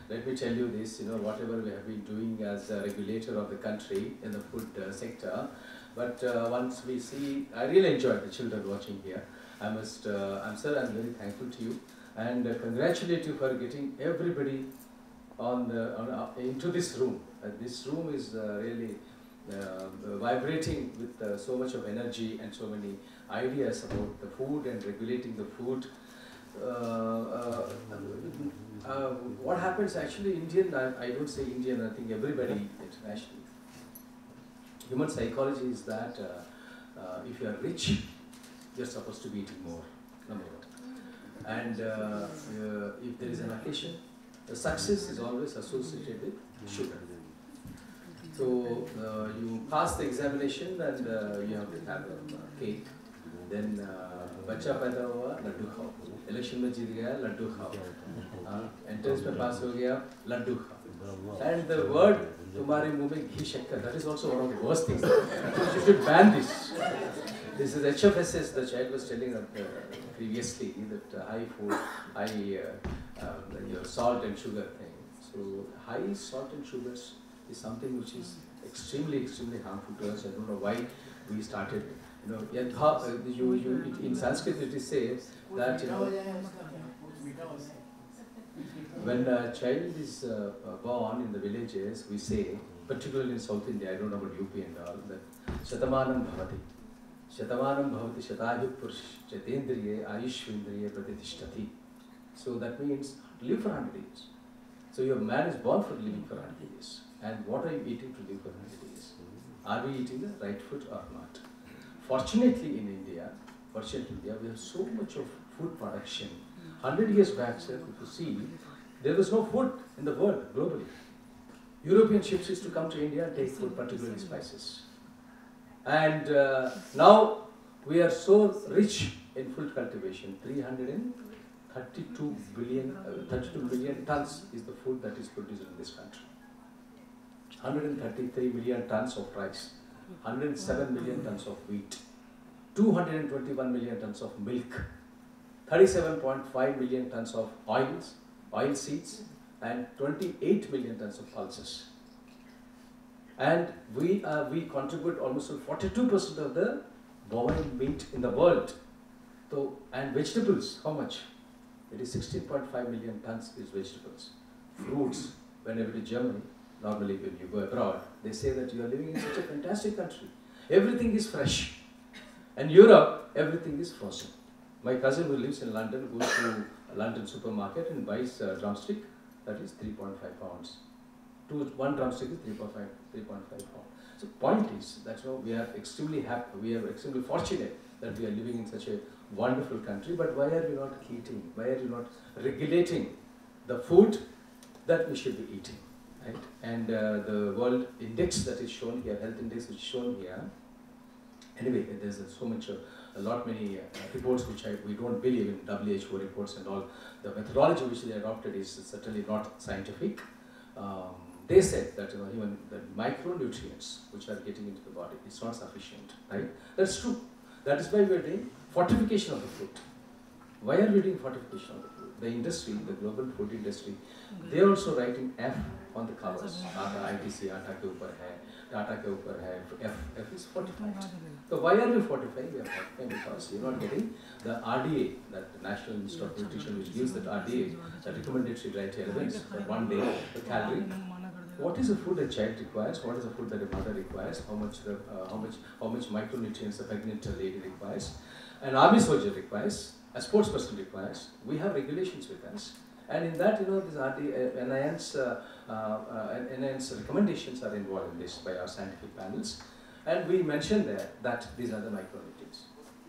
Let me tell you this, you know, whatever we have been doing as a regulator of the country in the food sector, but once we see, I really enjoyed the children watching here. I must, sir, I'm very thankful to you, and congratulate you for getting everybody on the, into this room. This room is really vibrating with so much of energy and so many ideas about the food and regulating the food. What happens actually, Indian, I don't say Indian, I think everybody internationally. Human psychology is that if you are rich, you're supposed to be eating more, number one. And if there is an occasion, the success is always associated with sugar. So you pass the examination and you have to have a cake. Then bacha paida hua laddu khao. Election mein jeet gaya laddu khao. Entrance mein pass ho gaya laddu khao. And the word tumhare muh mein ghee shakkar, that is also one of the worst things. You should ban this. This is HFSS. The child was telling previously that high food, high your salt and sugar thing. So high salt and sugars is something which is extremely harmful to us. I don't know why we started. You know, in Sanskrit it is said that, you know, when a child is born in the villages, we say, particularly in South India, I don't know about UP and all, that Shatamanam Bhavati. Shatamanam Bhavati Shatayuk Purush Chetendriye Ayushvendriye Pratitishthati. So that means live for 100 years. So your man is born for living for 100 years. And what are you eating to live for 100 years? Are we eating the right food or not? Fortunately in India, we have so much of food production. 100 years back, sir, if you see, there was no food in the world, globally. European ships used to come to India and take food, particularly spices. And now we are so rich in food cultivation. 32 billion tons is the food that is produced in this country. 133 million tons of rice, 107 million tons of wheat, 221 million tons of milk, 37.5 million tons of oils, oil seeds, and 28 million tons of pulses. And we contribute almost 42% of the bovine meat in the world. So, and vegetables, how much? It is 16.5 million tons is vegetables. Fruits, whenever to Germany, normally when you go abroad, they say that you are living in such a fantastic country. Everything is fresh. And Europe, everything is frozen. My cousin who lives in London goes to a London supermarket and buys a drumstick, that is 3.5 pounds. One drumstick is 3.5 pounds. So point is that, you know, we are extremely happy, we are extremely fortunate that we are living in such a wonderful country, but why are we not eating? Why are you not regulating the food that we should be eating? Right? And the world index that is shown here, health index which is shown here, anyway, there's so much, a lot many reports which we don't believe in, WHO reports and all. The methodology which they adopted is certainly not scientific. They said that, you know, even the micronutrients which are getting into the body, it's not sufficient, right? That's true. That is why we are doing fortification of the food. Why are we doing fortification of the food? The industry, the global food industry, they are also writing F on the covers. ITC, Atta ke upar hai, Atta ke upar hai, F is fortified. So why are we fortifying? We are fortifying because you're not getting the RDA, that National Institute of Nutrition, which gives that RDA, that recommendatory dietary elements, that one day, the calorie. What is the food a child requires? What is the food that a mother requires? How much micronutrients a pregnant lady requires? An army soldier requires. A sports person requires. We have regulations with us, and in that, you know, these NIN's recommendations are involved in this by our scientific panels, and we mentioned there that these are the micronutrients.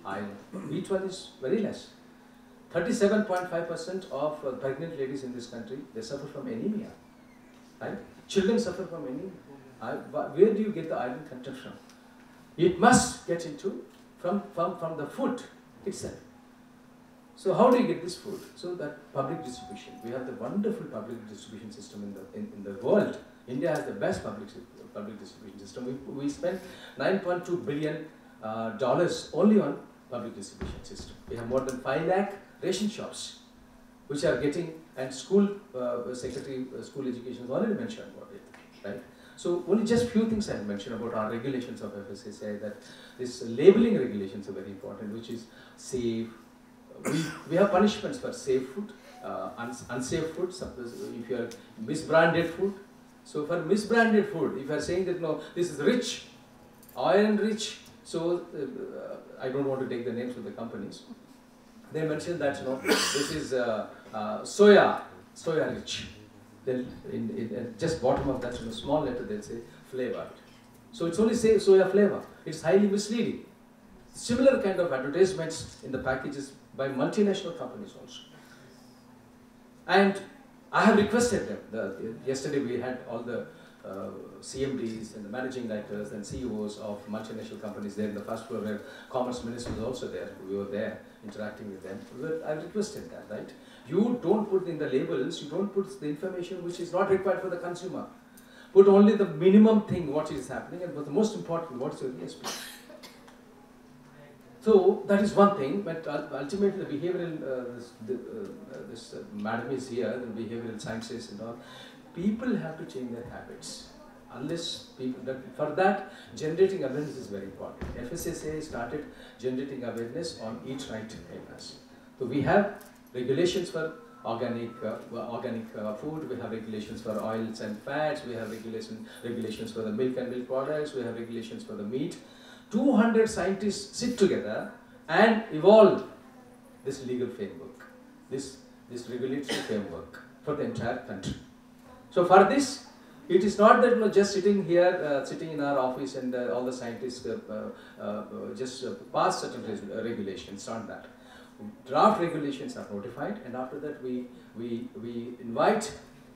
Iron, each one is very less. 37.5% of pregnant ladies in this country, they suffer from anemia. Right? Children suffer from anemia. Where do you get the iron content from? It must get into from the food itself. So how do you get this food? So that public distribution. We have the wonderful public distribution system in the world. India has the best public distribution system. We spend $9.2 billion only on public distribution system. We have more than 5 lakh ration shops, which are getting, and school secretary, school education has already mentioned about it, right? So only just few things I have mentioned about our regulations of FSSAI, that this labeling regulations are very important, which is safe. We have punishments for safe food, unsafe food, if you are misbranded food. So for misbranded food, if you are saying that, no, this is rich, iron rich, so I don't want to take the names of the companies. They mentioned that, you know, this is soya rich. Then in just bottom of that, in a small letter, they'll say flavored. So it's only say soya flavor. It's highly misleading. Similar kind of advertisements in the packages by multinational companies also. And I have requested them. Yesterday we had all the CMDs and the managing directors and CEOs of multinational companies there in the first floor, where Commerce Minister was also there. We were there interacting with them. I requested that, right? You don't put in the labels, you don't put the information which is not required for the consumer. Put only the minimum thing, what is happening, and the most important, what is your ESP. So that is one thing, but ultimately the behavioral, this madam is here, the behavioral sciences and all. People have to change their habits. Unless people, for that, generating awareness is very important. FSSAI started generating awareness on Eat Right papers. So we have regulations for organic food, we have regulations for oils and fats, we have regulations for the milk and milk products, we have regulations for the meat. 200 scientists sit together and evolve this legal framework, this regulatory framework for the entire country. So for this, it is not that just sitting here, sitting in our office, and all the scientists just pass certain regulations, not that. Draft regulations are notified, and after that we invite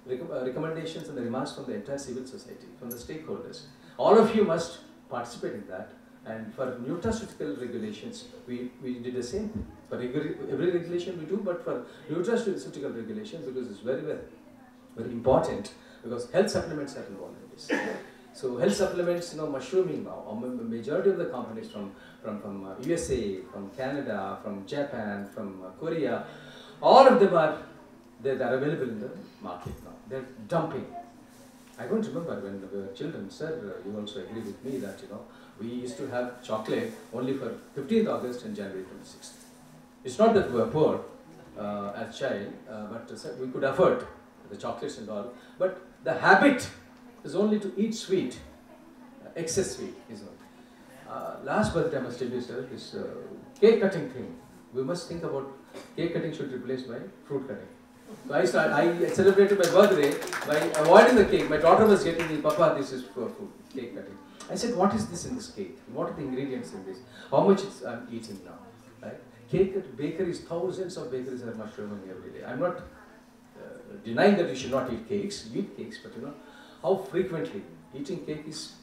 recommendations and the remarks from the entire civil society, from the stakeholders. All of you must participate in that. And for nutraceutical regulations, we did the same. For every regulation we do, but for nutraceutical regulations, because it's very, very important, because health supplements are involved in this. So health supplements, mushrooming now, majority of the companies from USA, from Canada, from Japan, from Korea, all of them are, they are available in the market now. They're dumping. I don't remember when we were children, sir, you also agree with me that, we used to have chocolate only for 15th August and January 26th. It's not that we were poor as child, but sir, we could afford the chocolates and all, but the habit is only to eat sweet, excess sweet is not. Last birthday I must tell you, sir, this cake cutting thing, we must think about cake cutting should replace by fruit cutting. So I celebrated my birthday by avoiding the cake. My daughter was getting me, Papa, this is for food, cake cutting. I said, what is this in this cake? What are the ingredients in this? How much I'm eating now, right? Cake at bakeries, thousands of bakeries are mushrooming every day. I'm not denying that you should not eat cakes, but how frequently eating cake is,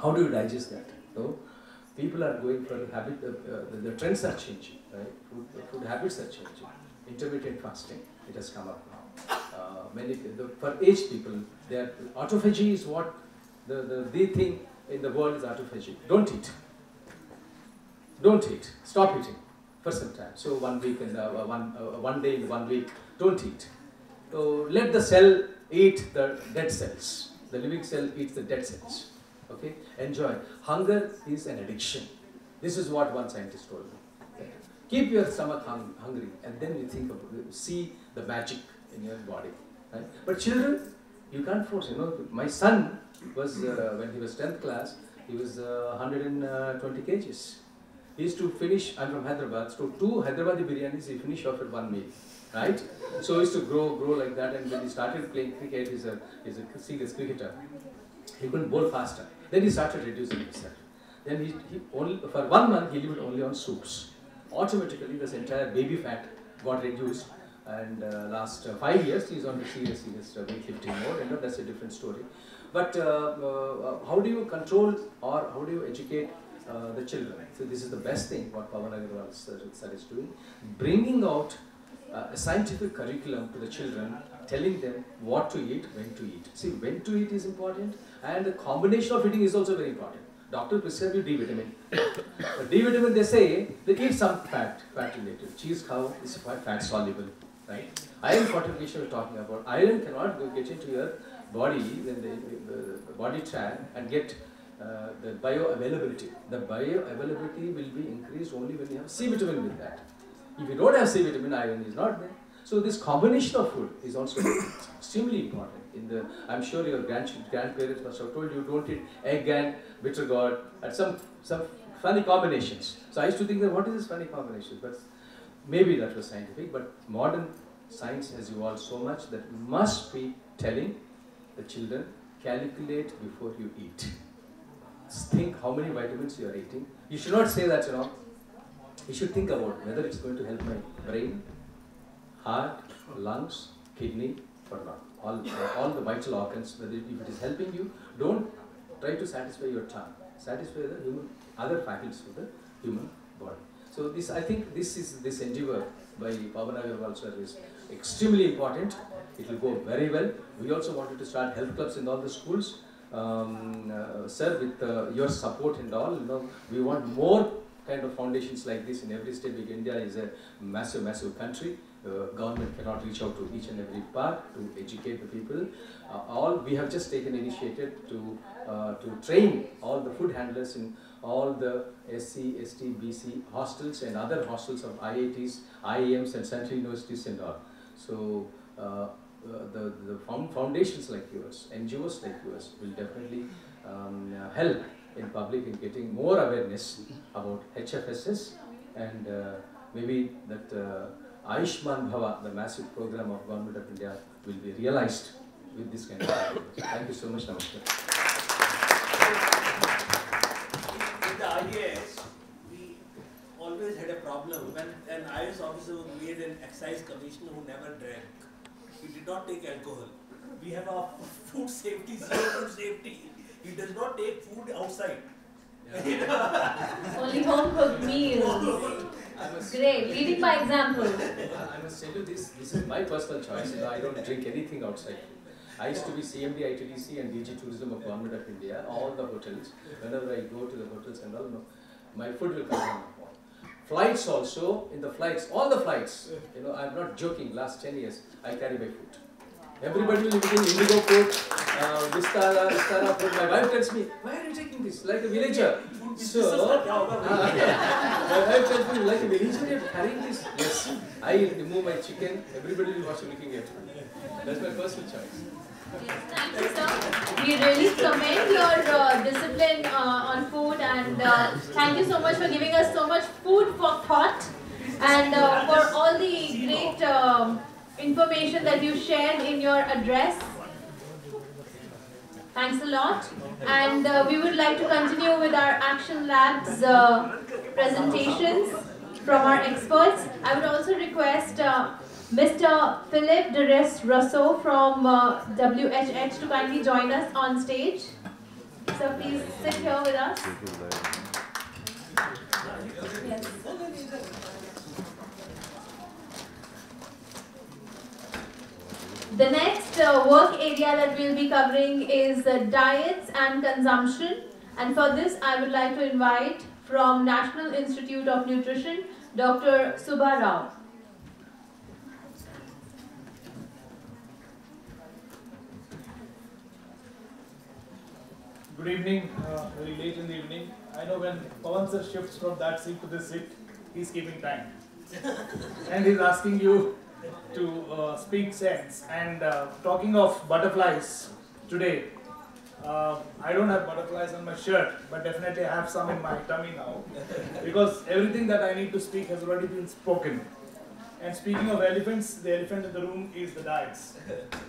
how do you digest that? So people are going for a habit, the trends are changing, right? Food habits are changing. Intermittent fasting, it has come up now. For aged people, autophagy is what, the thing in the world is autophagy. Don't eat. Don't eat. Stop eating for some time. So 1 week, and one day in 1 week, don't eat. So let the cell eat the dead cells. The living cell eats the dead cells. Okay? Enjoy. Hunger is an addiction. This is what one scientist told me. Okay? Keep your stomach hungry, and then you think about it. See the magic in your body. Right? But children, you can't force. My son was when he was 10th class, he was 120 kgs. He used to finish. I'm from Hyderabad, so 2 Hyderabadi biryanis he finished off at 1 meal. Right? So he used to grow like that, and when he started playing cricket, he's a serious cricketer. He couldn't bowl faster. Then he started reducing himself. Then he only, for 1 month he lived only on soups. Automatically this entire baby fat got reduced, and last 5 years he's on the serious weightlifting mode. That's a different story. But how do you control, or how do you educate the children? So this is the best thing what Pavan Agarwal sir is doing, bringing out a scientific curriculum to the children, telling them what to eat, when to eat. See, when to eat is important, and the combination of eating is also very important. Doctor prescribes you D vitamin. But D vitamin, they say, they eat some fat related. Cheese, cow is fat soluble, right? Iron fortification we're talking about. Iron cannot get into your body, then the body track, and get the bioavailability. The bioavailability will be increased only when you have C vitamin with that. If you don't have C vitamin, iron is not there. So this combination of food is also extremely important. I'm sure your grandparents must have told you, don't eat egg and bitter gourd, and some funny combinations. So I used to think, that what is this funny combination? But maybe that was scientific, but modern science has evolved so much that you must be telling the children, calculate before you eat. Just think how many vitamins you are eating. You should not say that, You should think about whether it's going to help my brain, heart, lungs, kidney, or not. All the vital organs, whether if it is helping you, don't try to satisfy your tongue. Satisfy the human, other faculties of the human body. So this, I think this endeavor by Pavan Agarwal sir is extremely important. It will go very well. We also wanted to start health clubs in all the schools. Sir, with your support and all, we want more kind of foundations like this in every state. Because India is a massive, massive country. Government cannot reach out to each and every part to educate the people. All we have just taken initiative to train all the food handlers in all the SC, ST, BC hostels and other hostels of IITs, IIMs and central universities and all. So the foundations like yours, NGOs like yours will definitely help in public in getting more awareness about HFSS and maybe that Ayushman Bhava, the massive program of Government of India, will be realized with this kind of ideas. Thank you so much, Namaskar. With the IAS, we always had a problem. When an IAS officer was made an excise commissioner who never drank, he did not take alcohol. We have a food safety, zero food safety. He does not take food outside. Yeah. Only home cooked meals. Great, leading by example. I must tell you this is my personal choice. I don't drink anything outside. I used to be CMD, ITDC and DG Tourism of Government of India, all the hotels. Whenever I go to the hotels and all, my food will come on the wall. Flights also, in the flights, all the flights, I'm not joking, last 10 years, I carry my food. Everybody will be eating Indigo food, Vistara food. My wife tells me, why are you taking this? Like a villager. So, my wife tells me, like a villager, you're carrying this. Yes, I remove my chicken, everybody will watch looking at me. That's my personal choice. Yes, thank you, sir. We really commend your discipline on food, and thank you so much for giving us so much food for thought and for all the great information that you shared in your address. Thanks a lot. And we would like to continue with our Action Labs presentations from our experts. I would also request Mr. Philip Dres-Rasso from WHH to kindly join us on stage. So please sit here with us. Yes. The next work area that we'll be covering is diets and consumption, and for this I would like to invite from National Institute of Nutrition, Dr. Subba Rao. Good evening, very late in the evening. I know when Pavan sir shifts from that seat to this seat, he's keeping time and he's asking you to speak sense. And talking of butterflies today, I don't have butterflies on my shirt, but definitely I have some in my tummy now, because everything that I need to speak has already been spoken. And speaking of elephants, the elephant in the room is the diets,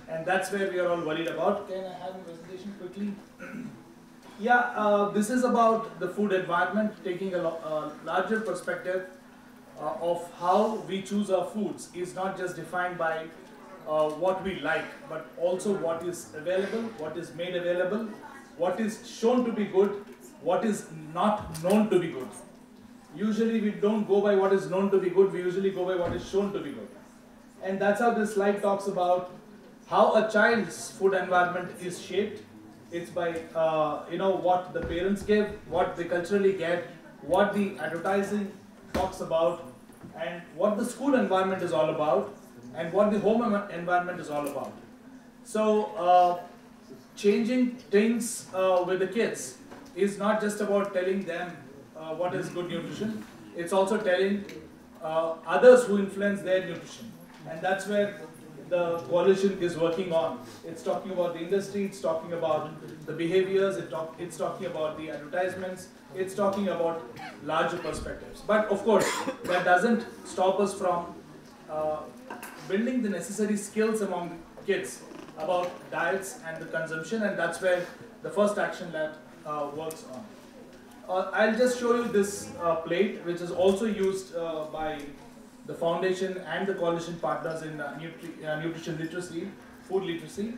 and that's where we are all worried about. Can I have a presentation quickly? Yeah, this is about the food environment, taking a larger perspective of how we choose our foods is not just defined by what we like, but also what is available, what is made available, what is shown to be good, what is not known to be good. Usually we don't go by what is known to be good, we usually go by what is shown to be good. And that's how this slide talks about how a child's food environment is shaped. It's by what the parents give, what they culturally get, what the advertising talks about, and what the school environment is all about, and what the home environment is all about. So changing things with the kids is not just about telling them what is good nutrition, it's also telling others who influence their nutrition. And that's where the coalition is working on. It's talking about the industry, it's talking about the behaviors, it's talking about the advertisements, it's talking about larger perspectives. But of course, that doesn't stop us from building the necessary skills among kids about diets and the consumption, and that's where the first Action Lab works on. I'll just show you this plate, which is also used by the foundation and the coalition partners in nutrition literacy. food literacy.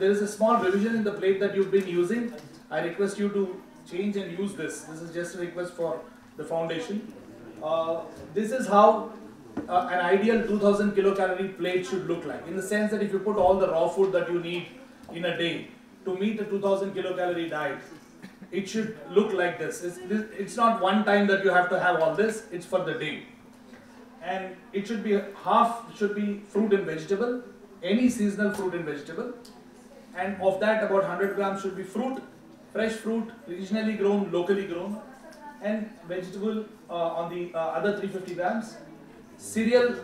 There is a small revision in the plate that you've been using. I request you to change and use this. This is just a request for the foundation. This is how an ideal 2000 kilocalorie plate should look like, in the sense that if you put all the raw food that you need in a day to meet a 2000 kilocalorie diet, it should look like this. It's not one time that you have to have all this, it's for the day. And it should be half should be fruit and vegetable, any seasonal fruit and vegetable, and of that about 100 grams should be fruit, fresh fruit, regionally grown, locally grown, and vegetable on the other 350 grams. Cereal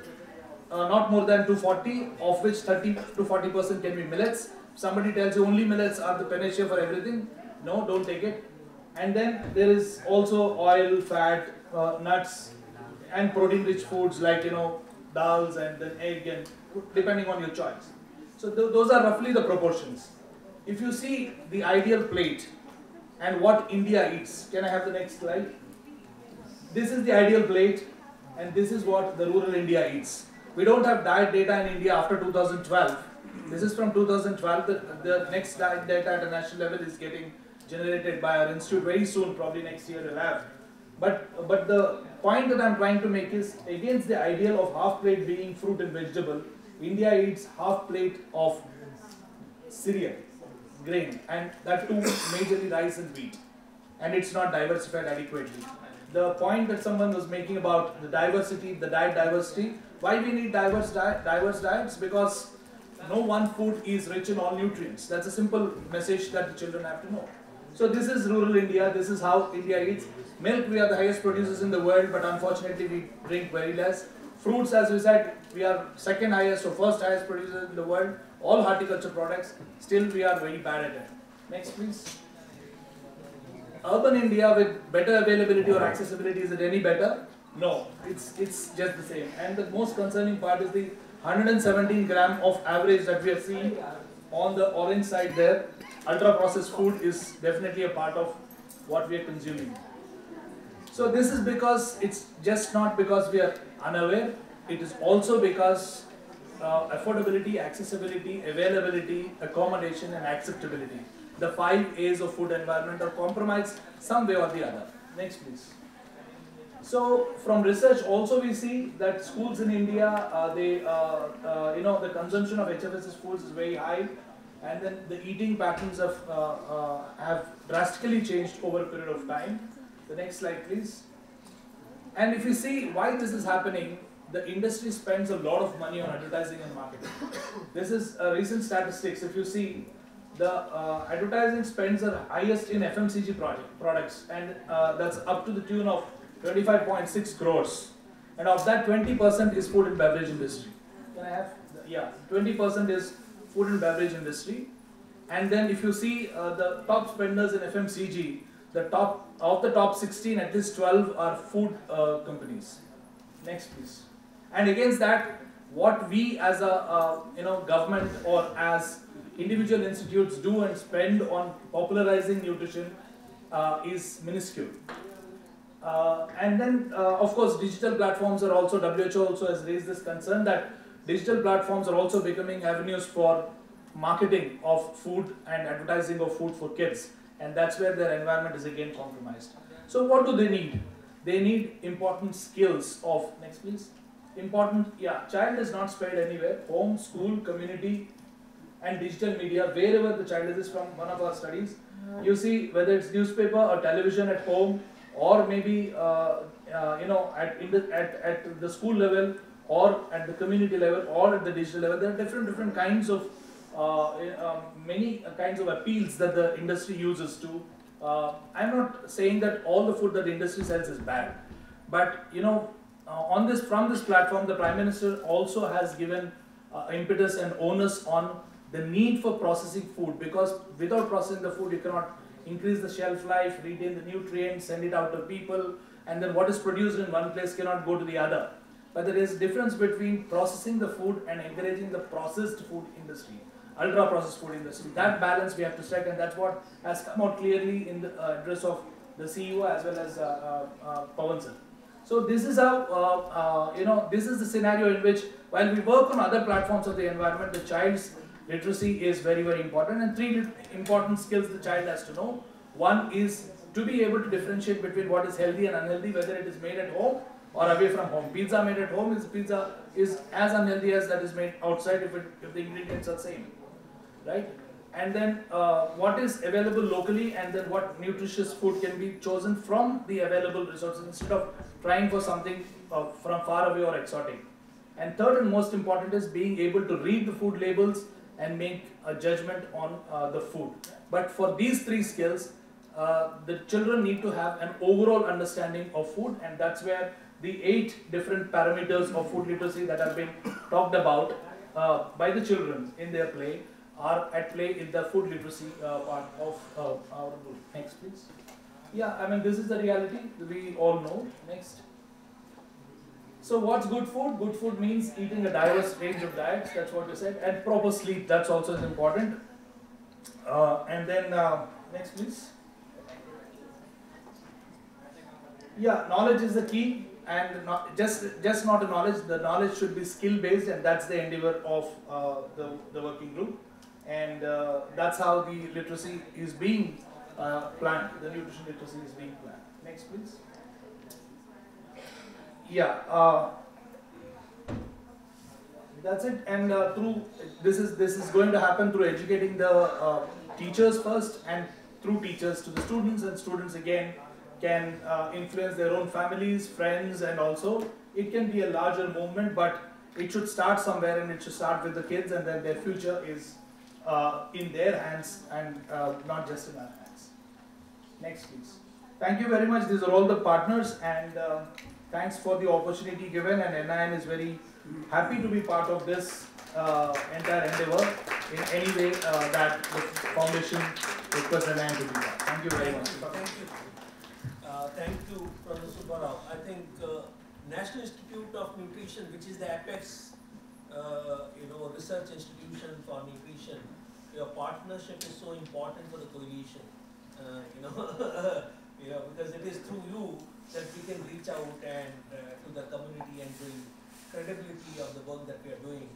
not more than 240, of which 30 to 40% can be millets. Somebody tells you only millets are the panacea for everything. No, don't take it. And then there is also oil, fat, nuts, and protein-rich foods like, you know, dals and then egg, and depending on your choice. So those are roughly the proportions. If you see the ideal plate and what India eats, can I have the next slide? This is the ideal plate, and this is what the rural India eats. We don't have diet data in India after 2012. This is from 2012. The next diet data at a national level is getting generated by our institute very soon, probably next year we'll have. But the point that I'm trying to make is, against the ideal of half plate being fruit and vegetable, India eats half plate of cereal, grain, and that too majorly rice and wheat, and it's not diversified adequately. The point that someone was making about the diversity, the diet diversity, why we need diverse diets? Because no one food is rich in all nutrients. That's a simple message that the children have to know. So this is rural India, this is how India eats. Milk, we are the highest producers in the world, but unfortunately we drink very less. Fruits, as we said, we are second highest or first highest producers in the world. All horticulture products, still we are very bad at it. Next, please. Urban India with better availability or accessibility, is it any better? No, it's just the same. And the most concerning part is the 117 gram of average that we are seeing on the orange side there. Ultra processed food is definitely a part of what we are consuming. So this is because it's just not because we are unaware, it is also because affordability, accessibility, availability, accommodation and acceptability. The 5 A's of food environment are compromised some way or the other. Next, please. So from research also we see that schools in India, the consumption of HFSS foods is very high, and then the eating patterns have drastically changed over a period of time. The next slide, please. And if you see why this is happening, the industry spends a lot of money on advertising and marketing. This is recent statistics. If you see, the advertising spends are highest in FMCG products, and that's up to the tune of 25.6 crores. And of that, 20% is food and beverage industry. Can I have? Yeah, 20% is food and beverage industry. And then if you see the top spenders in FMCG, of the top 16, at least 12 are food companies. Next, please. And against that, what we as a government or as individual institutes do and spend on popularizing nutrition is minuscule. And then, of course, digital platforms are also, WHO also has raised this concern that digital platforms are also becoming avenues for marketing of food and advertising of food for kids. And that's where their environment is again compromised. So what do they need? They need important skills of, next please, child is not spared anywhere, home, school, community, and digital media, wherever the child is from one of our studies. You see, whether it's newspaper or television at home, or maybe, at the school level, or at the community level, or at the digital level, there are different kinds of, many kinds of appeals that the industry uses to. I'm not saying that all the food that the industry sells is bad, but from this platform, the Prime Minister also has given impetus and onus on the need for processing food, because without processing the food, you cannot increase the shelf life, retain the nutrients, send it out to people, and then what is produced in one place cannot go to the other. But there is a difference between processing the food and encouraging the processed food industry, ultra-processed food industry. That balance we have to strike, and that's what has come out clearly in the address of the CEO as well as Pavan sir. So this is how, this is the scenario in which, while we work on other platforms of the environment, the child's literacy is very, very important. And three important skills the child has to know. One is to be able to differentiate between what is healthy and unhealthy, whether it is made at home or away from home. Pizza made at home is as unhealthy as that is made outside if the ingredients are same, right? And then what is available locally, and then what nutritious food can be chosen from the available resources instead of trying for something from far away or exotic. And third and most important is being able to read the food labels and make a judgment on the food. But for these three skills, the children need to have an overall understanding of food, and that's where the 8 different parameters of food literacy that have been talked about by the children in their play are at play in the food literacy part of our book. Next, please. Yeah, I mean, this is the reality we all know. Next. So what's good food? Good food means eating a diverse range of diets, that's what you said, and proper sleep, that's also important. And then, next please. Yeah, knowledge is the key, and not, just not a knowledge, the knowledge should be skill based, and that's the endeavor of the working group. And that's how the literacy is being planned, the nutrition literacy is being planned. Next please. Yeah, that's it. And through this is going to happen through educating the teachers first, and through teachers to the students, and students again can influence their own families, friends, and also it can be a larger movement. But it should start somewhere, and it should start with the kids, and then their future is in their hands and not just in our hands. Next, please. Thank you very much. These are all the partners, and. Thanks for the opportunity given, and NIN is very happy to be part of this entire endeavor in any way that the foundation requests NIN to be part. Thank you very much. Thank you. Thank you, Professor Subba Rao. I think National Institute of Nutrition, which is the apex research institution for nutrition, your partnership is so important for the coalition. Because it is through you that we can reach out and to the community and the credibility of the work that we are doing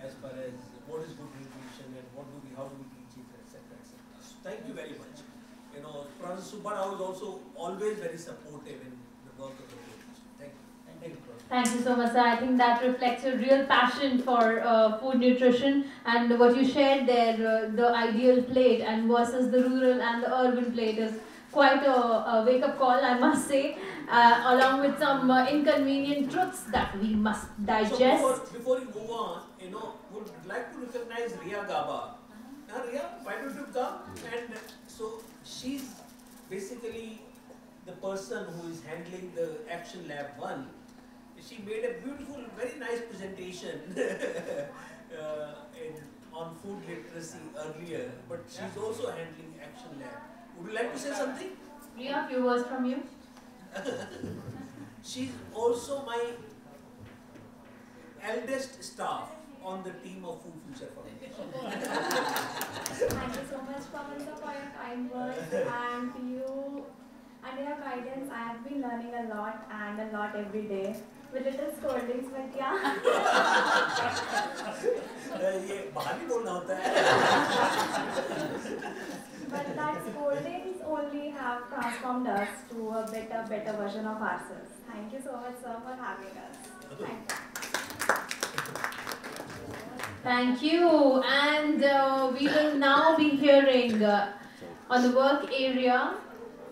as far as what is good nutrition and what do we, how do we teach it, etc. etc. So thank you very much. You know, Professor Subba Rao is also always very supportive in the work of the organization. Thank you. Thank you, Professor. Thank you so much, sir. I think that reflects a real passion for food nutrition, and what you shared there, the ideal plate and versus the rural and the urban plate is quite a wake-up call, I must say, along with some inconvenient truths that we must digest. So before you move on, would like to recognize Ria Gaba. Now, Ria, why don't you come? And so she's basically the person who is handling the Action Lab 1. She made a beautiful, very nice presentation on food literacy earlier, but she's also handling Action Lab. Would you like to say something? Yeah, a few words from you. She's also my eldest staff on the team of Food Future Foundation. Thank you so much, Pavan, for your kind words and you and your guidance. I have been learning a lot and a lot every day. With little scoldings, but yeah. But that scoldings only have transformed us to a better version of ourselves. Thank you so much, sir, for having us. Thank you. Thank you. And we will now be hearing on the work area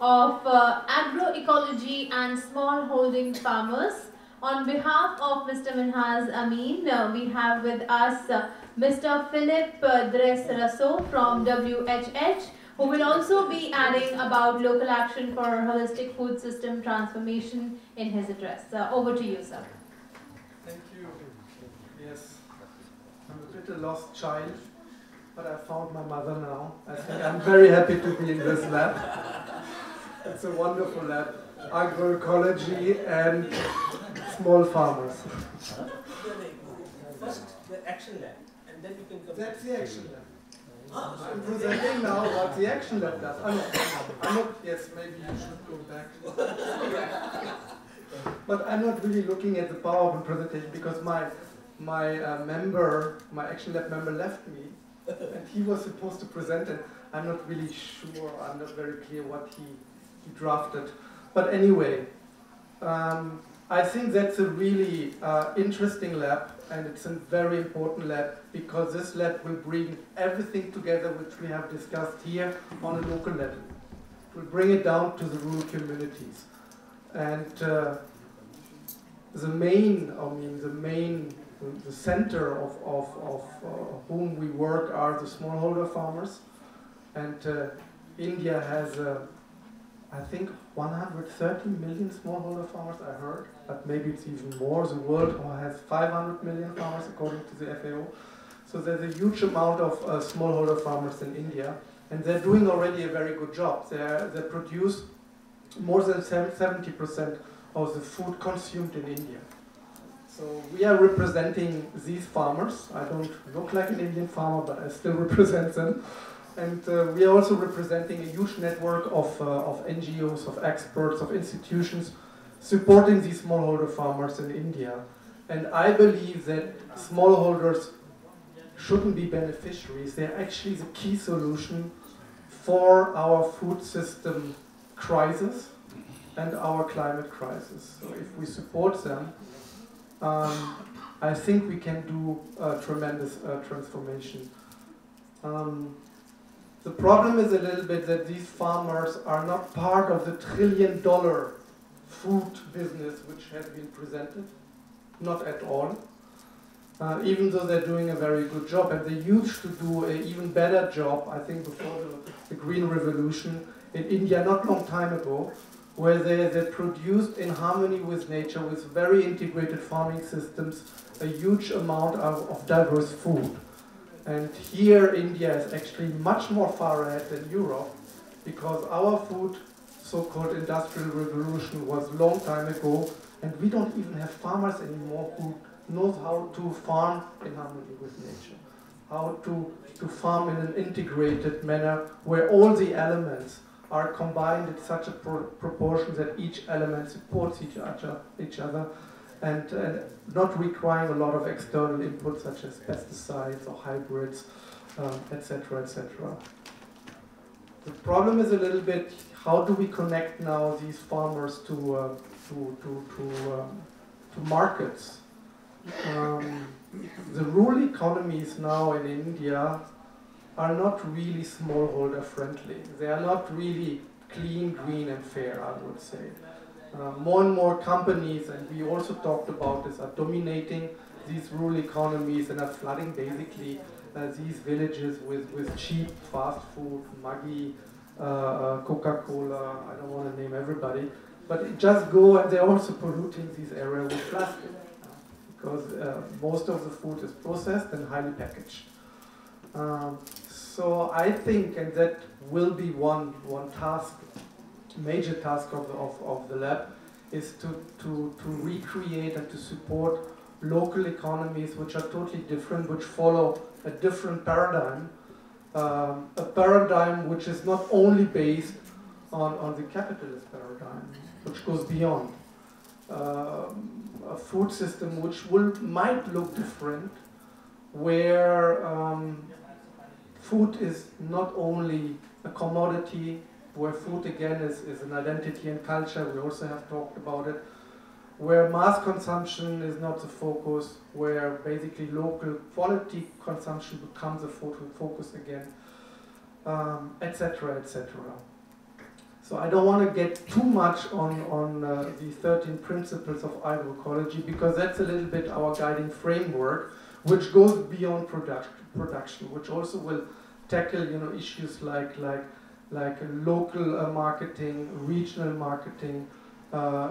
of agroecology and smallholding farmers. On behalf of Mr. Minhaz Amin, we have with us Mr. Philip Dres-Rasso from WHH, who will also be adding about local action for holistic food system transformation in his address. Over to you, sir. Thank you. Yes, I'm a bit a lost child, but I found my mother now. I think I'm very happy to be in this lab. It's a wonderful lab, agroecology and small farmers. First, the Action Lab, and then you can come. That's the Action Lab. I'm presenting now what the Action Lab does. I'm not, yes, maybe you should go back. But I'm not really looking at the PowerPoint presentation because my Action Lab member left me, and he was supposed to present, and I'm not really sure, I'm not very clear what he drafted. But anyway, I think that's a really interesting lab, and it's a very important lab, because this lab will bring everything together which we have discussed here on a local level. It will bring it down to the rural communities. And the center of whom we work are the smallholder farmers. And India has, I think, 130 million smallholder farmers, I heard, but maybe it's even more. The world has 500 million farmers, according to the FAO. So there's a huge amount of smallholder farmers in India, and they're doing already a very good job. They produce more than 70% of the food consumed in India. So we are representing these farmers. I don't look like an Indian farmer, but I still represent them. And we are also representing a huge network of NGOs, of experts, of institutions supporting these smallholder farmers in India. And I believe that smallholders shouldn't be beneficiaries. They're actually the key solution for our food system crisis and our climate crisis. So if we support them, I think we can do a tremendous transformation. The problem is a little bit that these farmers are not part of the trillion-dollar food business which has been presented, not at all, even though they're doing a very good job. And they used to do an even better job, I think, before the Green Revolution in India not long time ago, where they produced in harmony with nature, with very integrated farming systems, a huge amount of diverse food. And here India is actually much more far ahead than Europe, because our food, so-called industrial revolution, was a long time ago, and we don't even have farmers anymore who knows how to farm in harmony with nature, how to farm in an integrated manner where all the elements are combined in such a proportion that each element supports each other, and not requiring a lot of external inputs such as pesticides or hybrids, etc., etc. The problem is a little bit, how do we connect now these farmers to markets? The rural economies now in India are not really smallholder friendly. They are not really clean, green, and fair, I would say. More and more companies, and we also talked about this, are dominating these rural economies and are flooding basically these villages with cheap fast food, Maggi, Coca-Cola, I don't want to name everybody, but it just go, and they're also polluting these areas with plastic, because most of the food is processed and highly packaged. So I think, and that will be one task, major task of the lab, is to recreate and to support local economies which are totally different, which follow a different paradigm, a paradigm which is not only based on the capitalist paradigm, which goes beyond. A food system which might look different, where food is not only a commodity, where food again is an identity and culture, we also have talked about it, where mass consumption is not the focus, where basically local quality consumption becomes a focus again, etc., etc. So I don't want to get too much on the 13 principles of agroecology, because that's a little bit our guiding framework, which goes beyond production, which also will tackle issues like local marketing, regional marketing,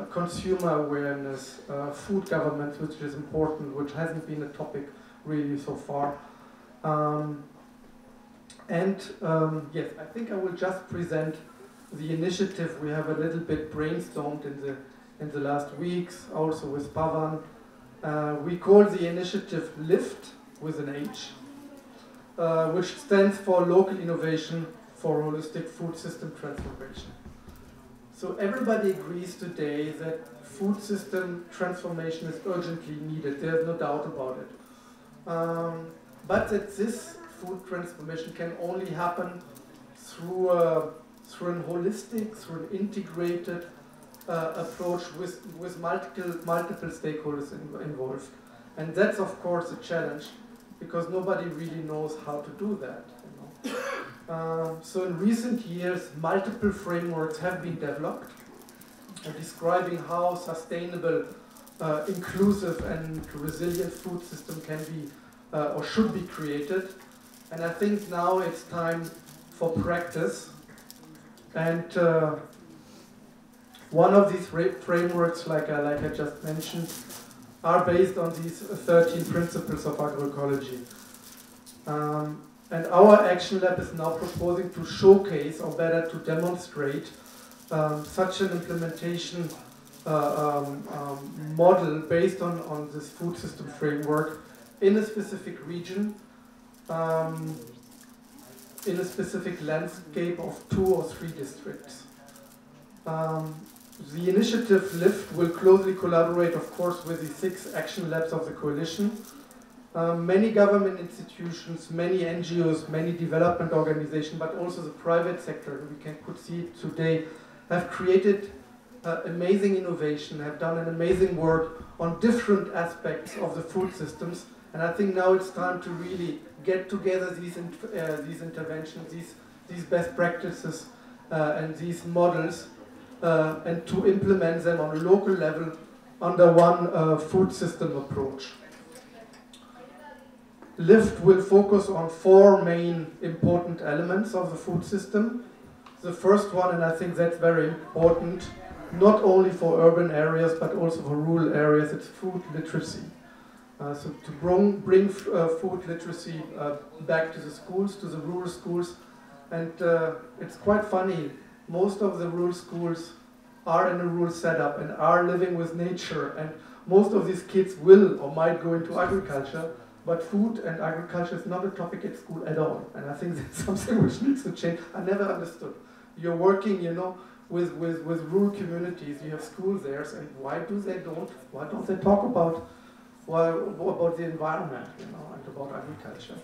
consumer awareness, food governance, which is important, which hasn't been a topic really so far. Yes, I think I will just present the initiative we have a little bit brainstormed in the last weeks, also with Pavan. We call the initiative LIFT, with an H, which stands for Local Innovation for Holistic Food System Transformation. So everybody agrees today that food system transformation is urgently needed. There's no doubt about it. But that this food transformation can only happen through an holistic, through an integrated approach with multiple stakeholders involved. And that's, of course, a challenge, because nobody really knows how to do that. You know? So in recent years, multiple frameworks have been developed describing how sustainable, inclusive, and resilient food system can be or should be created. And I think now it's time for practice. And one of these frameworks, like I just mentioned, are based on these 13 principles of agroecology. And our action lab is now proposing to showcase, or better, to demonstrate such an implementation model based on this food system framework in a specific region, in a specific landscape of 2 or 3 districts. The initiative LIFT will closely collaborate, of course, with the 6 action labs of the coalition. Many government institutions, many NGOs, many development organizations, but also the private sector, we could see it today, have created amazing innovation, have done an amazing work on different aspects of the food systems. And I think now it's time to really get together these interventions, these best practices and these models, and to implement them on a local level under one food system approach. LIFT will focus on 4 main important elements of the food system. The first one, and I think that's very important, not only for urban areas but also for rural areas, it's food literacy. So to bring food literacy back to the schools, to the rural schools, and it's quite funny. Most of the rural schools are in a rural setup and are living with nature, and most of these kids will or might go into agriculture, but food and agriculture is not a topic at school at all. And I think that's something which needs to change. I never understood. You're working, you know, with rural communities, you have schools there, and why don't they talk about the environment, you know, and about agriculture?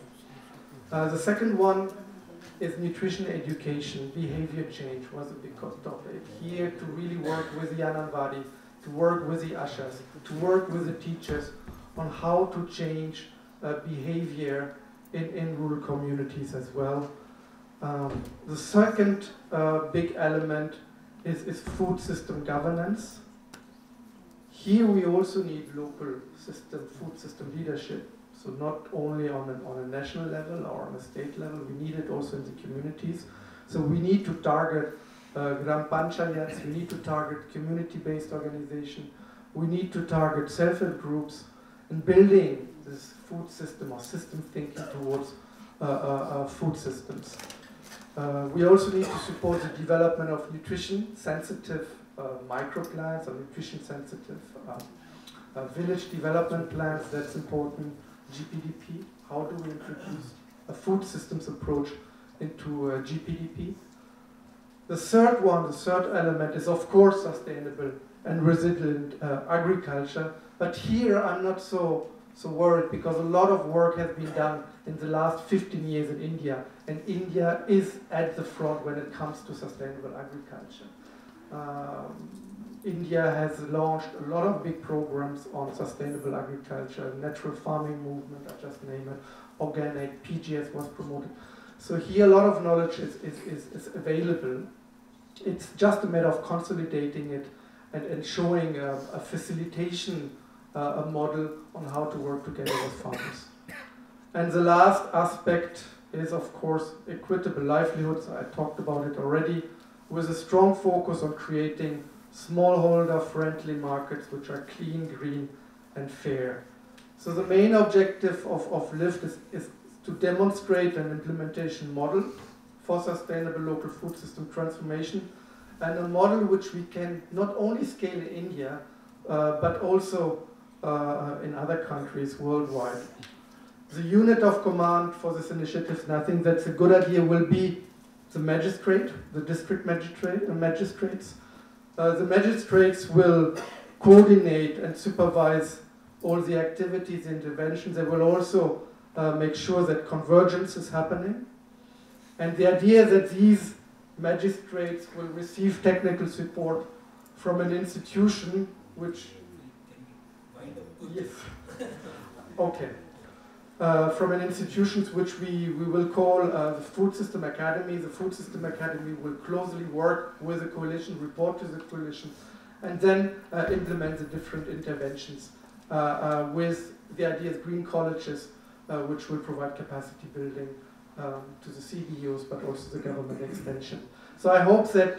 The second one is nutrition education. Behavior change was a big topic. Here to really work with the Anganwadi, to work with the ushers, to work with the teachers on how to change behavior in rural communities as well. The second big element is food system governance. Here we also need local food system leadership. So not only on a national level or on a state level, we need it also in the communities. So we need to target gram panchayats, we need to target community-based organization, we need to target self-help groups, and building this food system or system thinking towards food systems. We also need to support the development of nutrition-sensitive microplans or nutrition-sensitive village development plans. That's important. GPDP, how do we introduce a food systems approach into GPDP? The third element is, of course, sustainable and resilient agriculture. But here I'm not so worried, because a lot of work has been done in the last 15 years in India. And India is at the front when it comes to sustainable agriculture. India has launched a lot of big programs on sustainable agriculture, natural farming movement, I just name it, organic, PGS was promoted. So here a lot of knowledge is available. It's just a matter of consolidating it and showing a facilitation, a model on how to work together with farmers. And the last aspect is, of course, equitable livelihoods. I talked about it already, with a strong focus on creating smallholder-friendly markets which are clean, green, and fair. So the main objective of LIFT is to demonstrate an implementation model for sustainable local food system transformation, and a model which we can not only scale in India, but also in other countries worldwide. The unit of command for this initiative, and I think that's a good idea, will be the magistrate, the district magistrates, The magistrates will coordinate and supervise all the activities, interventions. They will also make sure that convergence is happening. And the idea that these magistrates will receive technical support from an institution which... Yes. Okay. From an institution which we will call the Food System Academy. The Food System Academy will closely work with the coalition, report to the coalition, and then implement the different interventions with the idea of green colleges, which will provide capacity building to the CDUs, but also the government extension. So I hope that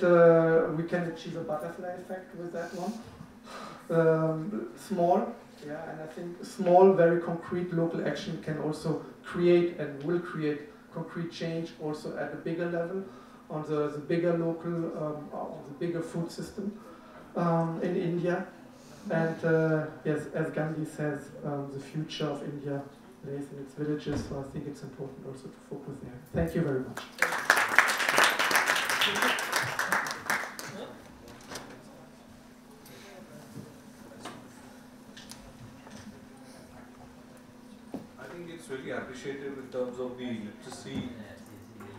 we can achieve a butterfly effect with that one. Small. Yeah, and I think small, very concrete local action can also create and will create concrete change also at a bigger level, on the bigger local, on the bigger food system in India. And yes, as Gandhi says, the future of India lays in its villages, so I think it's important also to focus there. Thank you very much. Really appreciative in terms of the literacy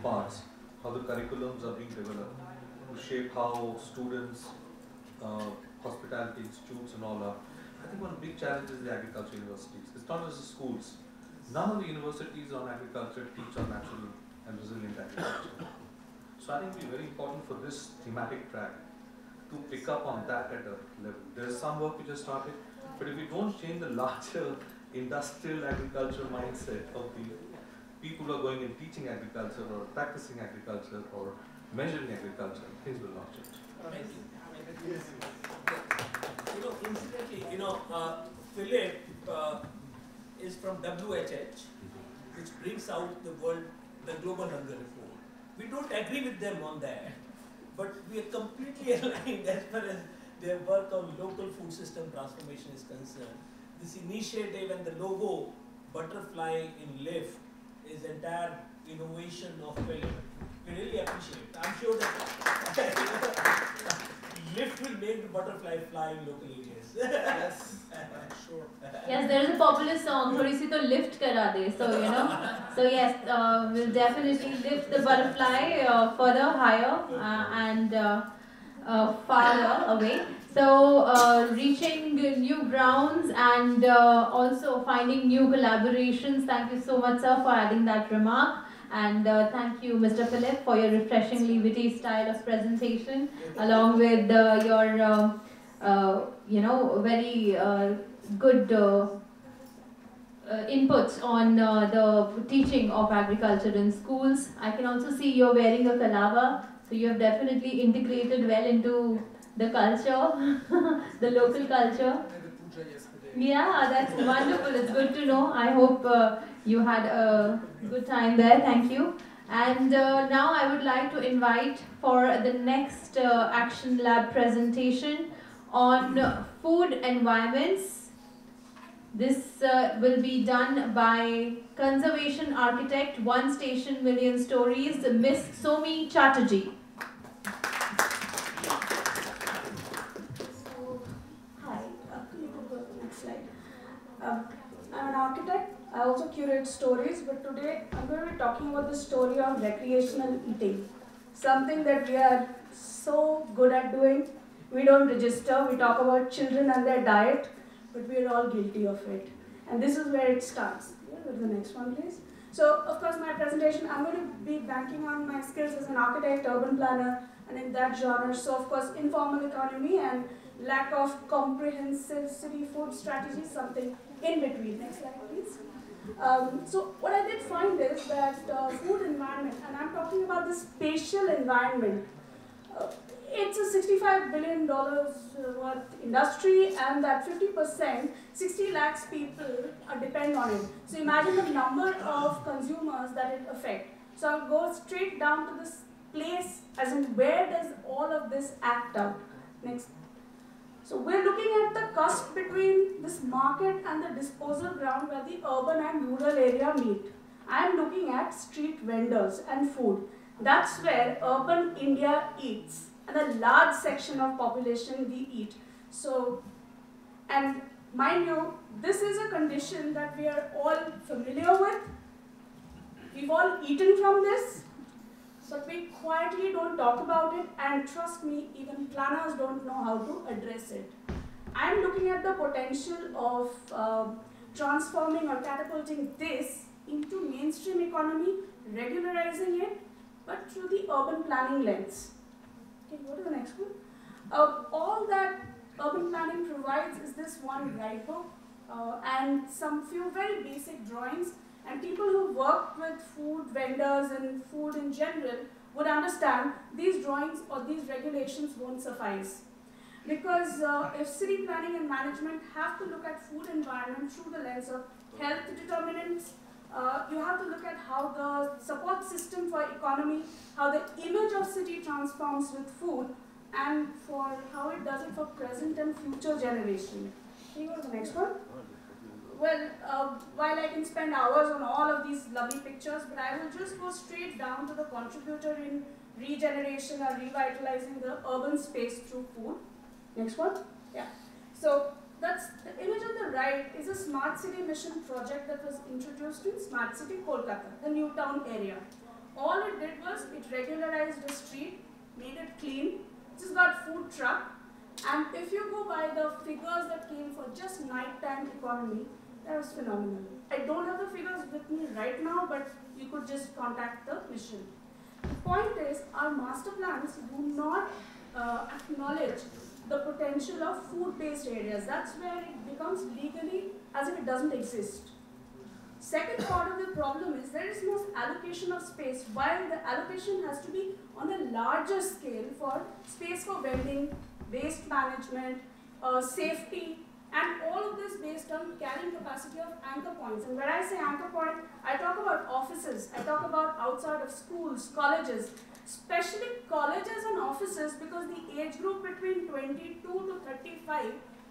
parts, how the curriculums are being developed to shape how students, hospitality institutes and all are. I think one big challenge is the agriculture universities. It's not just the schools. None of the universities on agriculture teach on natural and resilient agriculture. So I think it will be very important for this thematic track to pick up on that at a level. There's some work we just started, but if we don't change the larger industrial agriculture mindset of the people who are going and teaching agriculture or practicing agriculture or measuring agriculture, things will not change. You know, incidentally, you know, Philip is from WHH, which brings out the global hunger report. We don't agree with them on that, but we are completely aligned as far as their work on local food system transformation is concerned. This initiative and the logo, butterfly in LIFT, is entire innovation of Philip. We really appreciate it. I'm sure that LIFT will make the butterfly fly in local areas. Yes, I'm sure. Yes, there is a popular song, Thodi si to lift kara de. So, you know, so yes, we'll definitely lift the butterfly further, higher, and farther away. So, reaching new grounds and also finding new collaborations. Thank you so much, sir, for adding that remark. And thank you, Mr. Philip, for your refreshingly witty style of presentation, along with your, you know, very good inputs on the teaching of agriculture in schools. I can also see you're wearing a kalava, so you have definitely integrated well into the culture, the local culture. Yeah, that's wonderful. It's good to know. I hope you had a good time there. Thank you. And now I would like to invite for the next Action Lab presentation on food environments. This will be done by conservation architect, One Station Million Stories, Miss Somi Chatterjee. I'm an architect, I also curate stories, but today I'm going to be talking about the story of recreational eating. Something that we are so good at doing, we don't register, we talk about children and their diet, but we are all guilty of it. And this is where it starts. Yeah, go to the next one please. So of course my presentation, I'm going to be banking on my skills as an architect, urban planner, and in that genre, so of course informal economy and lack of comprehensive city food strategy, something in between. Next slide, please. So what I did find is that food environment, and I'm talking about the spatial environment, it's a $65 billion worth industry, and that 50%, 60 lakhs people depend on it. So imagine the number of consumers that it affects. So I'll go straight down to this place, as in where does all of this act out? Next. So we're looking at the cusp between this market and the disposal ground where the urban and rural area meet. I'm looking at street vendors and food. That's where urban India eats. and a large section of population we eat. So, and mind you, this is a condition that we are all familiar with. We've all eaten from this, but we quietly don't talk about it, and trust me, even planners don't know how to address it. I'm looking at the potential of transforming or catapulting this into mainstream economy, regularizing it, but through the urban planning lens. Okay, go to the next one. All that urban planning provides is this one guidebook and some few very basic drawings, and people who work with food vendors and food in general would understand these drawings or these regulations won't suffice. Because if city planning and management have to look at food environment through the lens of health determinants, you have to look at how the support system for economy, how the image of city transforms with food, and for how it does it for present and future generation. Here goes the next one. Well, while I can spend hours on all of these lovely pictures, but I will just go straight down to the contributor in regeneration or revitalizing the urban space through food. Next one. Yeah. So that's the image on the right is a smart city mission project that was introduced in Smart City, Kolkata, the new town area. All it did was it regularized the street, made it clean, just got food truck, and if you go by the figures that came for just nighttime economy, that was phenomenal. I don't have the figures with me right now, but you could just contact the mission. The point is, our master plans do not acknowledge the potential of food-based areas. That's where it becomes legally as if it doesn't exist. Second part of the problem is there is no allocation of space, while the allocation has to be on a larger scale for space for vending, waste management, safety, and all of this based on carrying capacity of anchor points. And when I say anchor point, I talk about offices, I talk about outside of schools, colleges, especially colleges and offices, because the age group between 22 to 35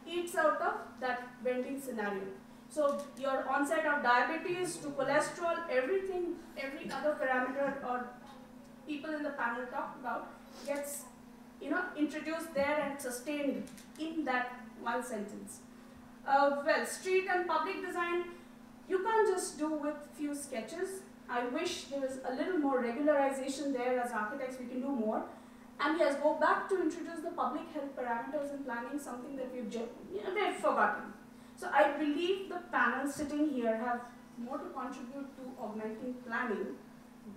eats out of that vending scenario. So your onset of diabetes to cholesterol, everything, every other parameter or people in the panel talked about gets, you know, introduced there and sustained in that one sentence. Well, street and public design, you can't just do with few sketches. I wish there was a little more regularization there. As architects, we can do more. And yes, go back to introduce the public health parameters in planning, something that we've just, we've forgotten. So I believe the panel sitting here have more to contribute to augmenting planning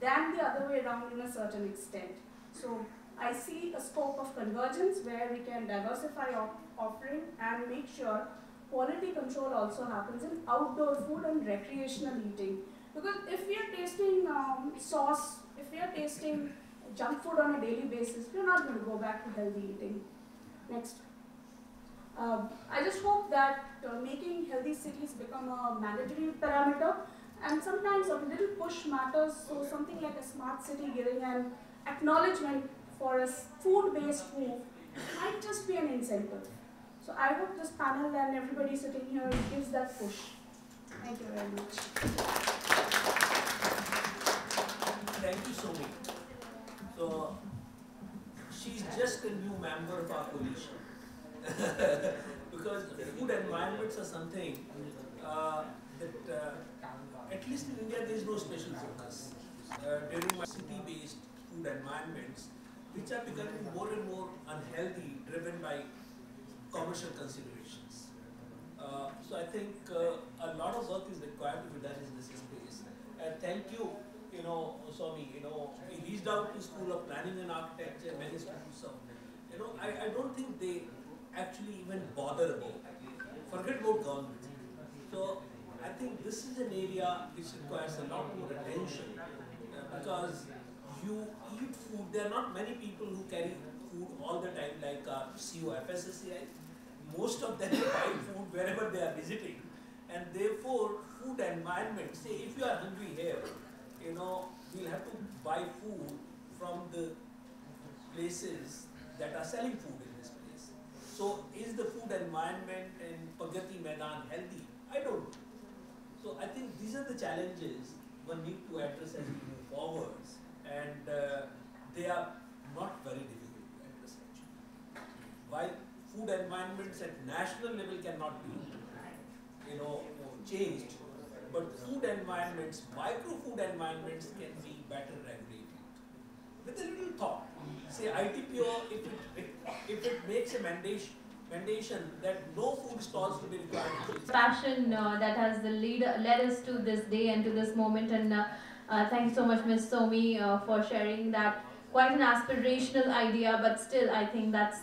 than the other way around in a certain extent. So I see a scope of convergence where we can diversify our offering and make sure quality control also happens in outdoor food and recreational eating. Because if we are tasting sauce, if we are tasting junk food on a daily basis, we are not going to go back to healthy eating. Next. I just hope that making healthy cities become a mandatory parameter, and sometimes a little push matters, so something like a smart city giving an acknowledgement for a food-based move might just be an incentive. So I hope this panel and everybody sitting here gives that push. Thank you very much. Thank you, Somi. So, she's just a new member of our coalition. Because food environments are something that, at least in India, there is no special focus. During my city-based food environments, which are becoming more and more unhealthy, driven by commercial considerations. So I think a lot of work is required to be done in this space. And thank you, Somi, we reached out to School of Planning and Architecture, many schools. I don't think they actually even bother about it. Forget about government. So I think this is an area which requires a lot more attention because you eat food. There are not many people who carry food all the time like our CEO, FSSAI. Most of them buy food wherever they are visiting, and therefore food environment, say if you are hungry here, we'll have to buy food from the places that are selling food in this place. So is the food environment in Pagati Maidan healthy? I don't know. So I think these are the challenges one needs to address as we move forwards, and they are not very difficult to address. food environments at national level cannot be, changed, but food environments, micro food environments can be better regulated. With a little thought, say ITPO, if it makes a mandation that no food stalls to be required. Passion that has led us to this day and to this moment, and thank you so much, Ms. Somi, for sharing that. Quite an aspirational idea, but still I think that's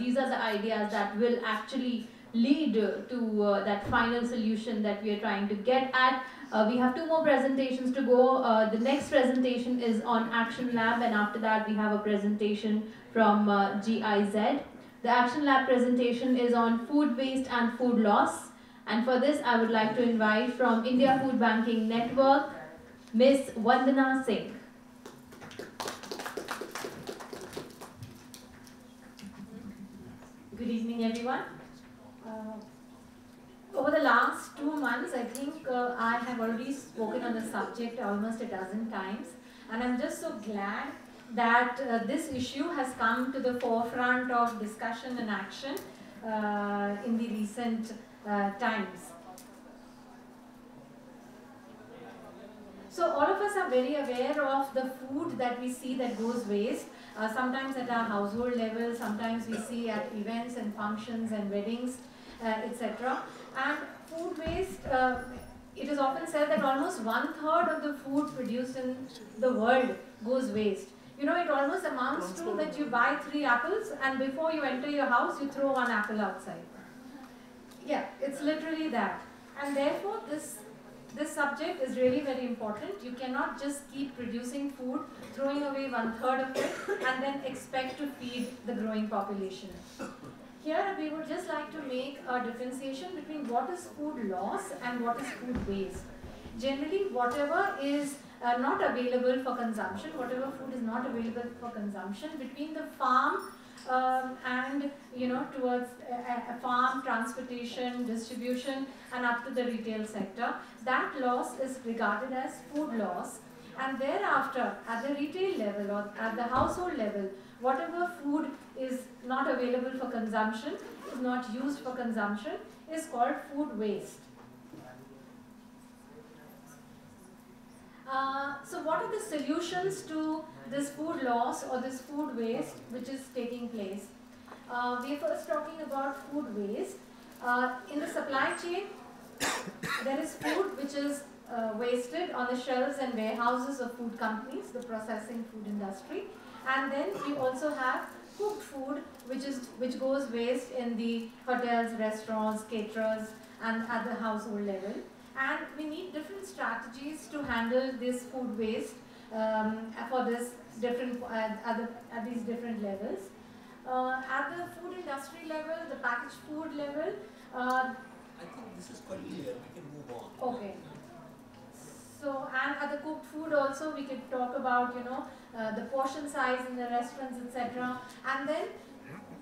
these are the ideas that will actually lead to that final solution that we are trying to get at. We have 2 more presentations to go. The next presentation is on Action Lab, and after that we have a presentation from GIZ. The Action Lab presentation is on food waste and food loss, and for this I would like to invite from India Food Banking Network, Ms. Vandana Singh. Good evening, everyone. Over the last 2 months, I think I have already spoken on the subject almost a dozen times, and I'm just so glad that this issue has come to the forefront of discussion and action in the recent times. So all of us are very aware of the food that we see that goes waste, sometimes at our household level, sometimes we see at events and functions and weddings, etc. And food waste, it is often said that almost 1/3 of the food produced in the world goes waste. You know, it almost amounts to that you buy 3 apples and before you enter your house, you throw 1 apple outside. Yeah, it's literally that. And therefore, this subject is really very important. You cannot just keep producing food, throwing away 1/3 of it, and then expect to feed the growing population. Here, we would just like to make a differentiation between what is food loss and what is food waste. Generally, whatever is not available for consumption, whatever food is not available for consumption, between the farm and towards farm, transportation, distribution, and up to the retail sector, that loss is regarded as food loss. And thereafter, at the retail level or at the household level, whatever food is not available for consumption, is not used for consumption, is called food waste. So what are the solutions to this food loss or this food waste which is taking place? We are first talking about food waste. In the supply chain, there is food which is wasted on the shelves and warehouses of food companies, the processing food industry. And then we also have cooked food which goes waste in the hotels, restaurants, caterers, and at the household level. And we need different strategies to handle this food waste for this different at these different levels. At the food industry level, the packaged food level. I think this is quite clear. We can move on. Okay. So, and at the cooked food also, we could talk about the portion size in the restaurants, etc. And then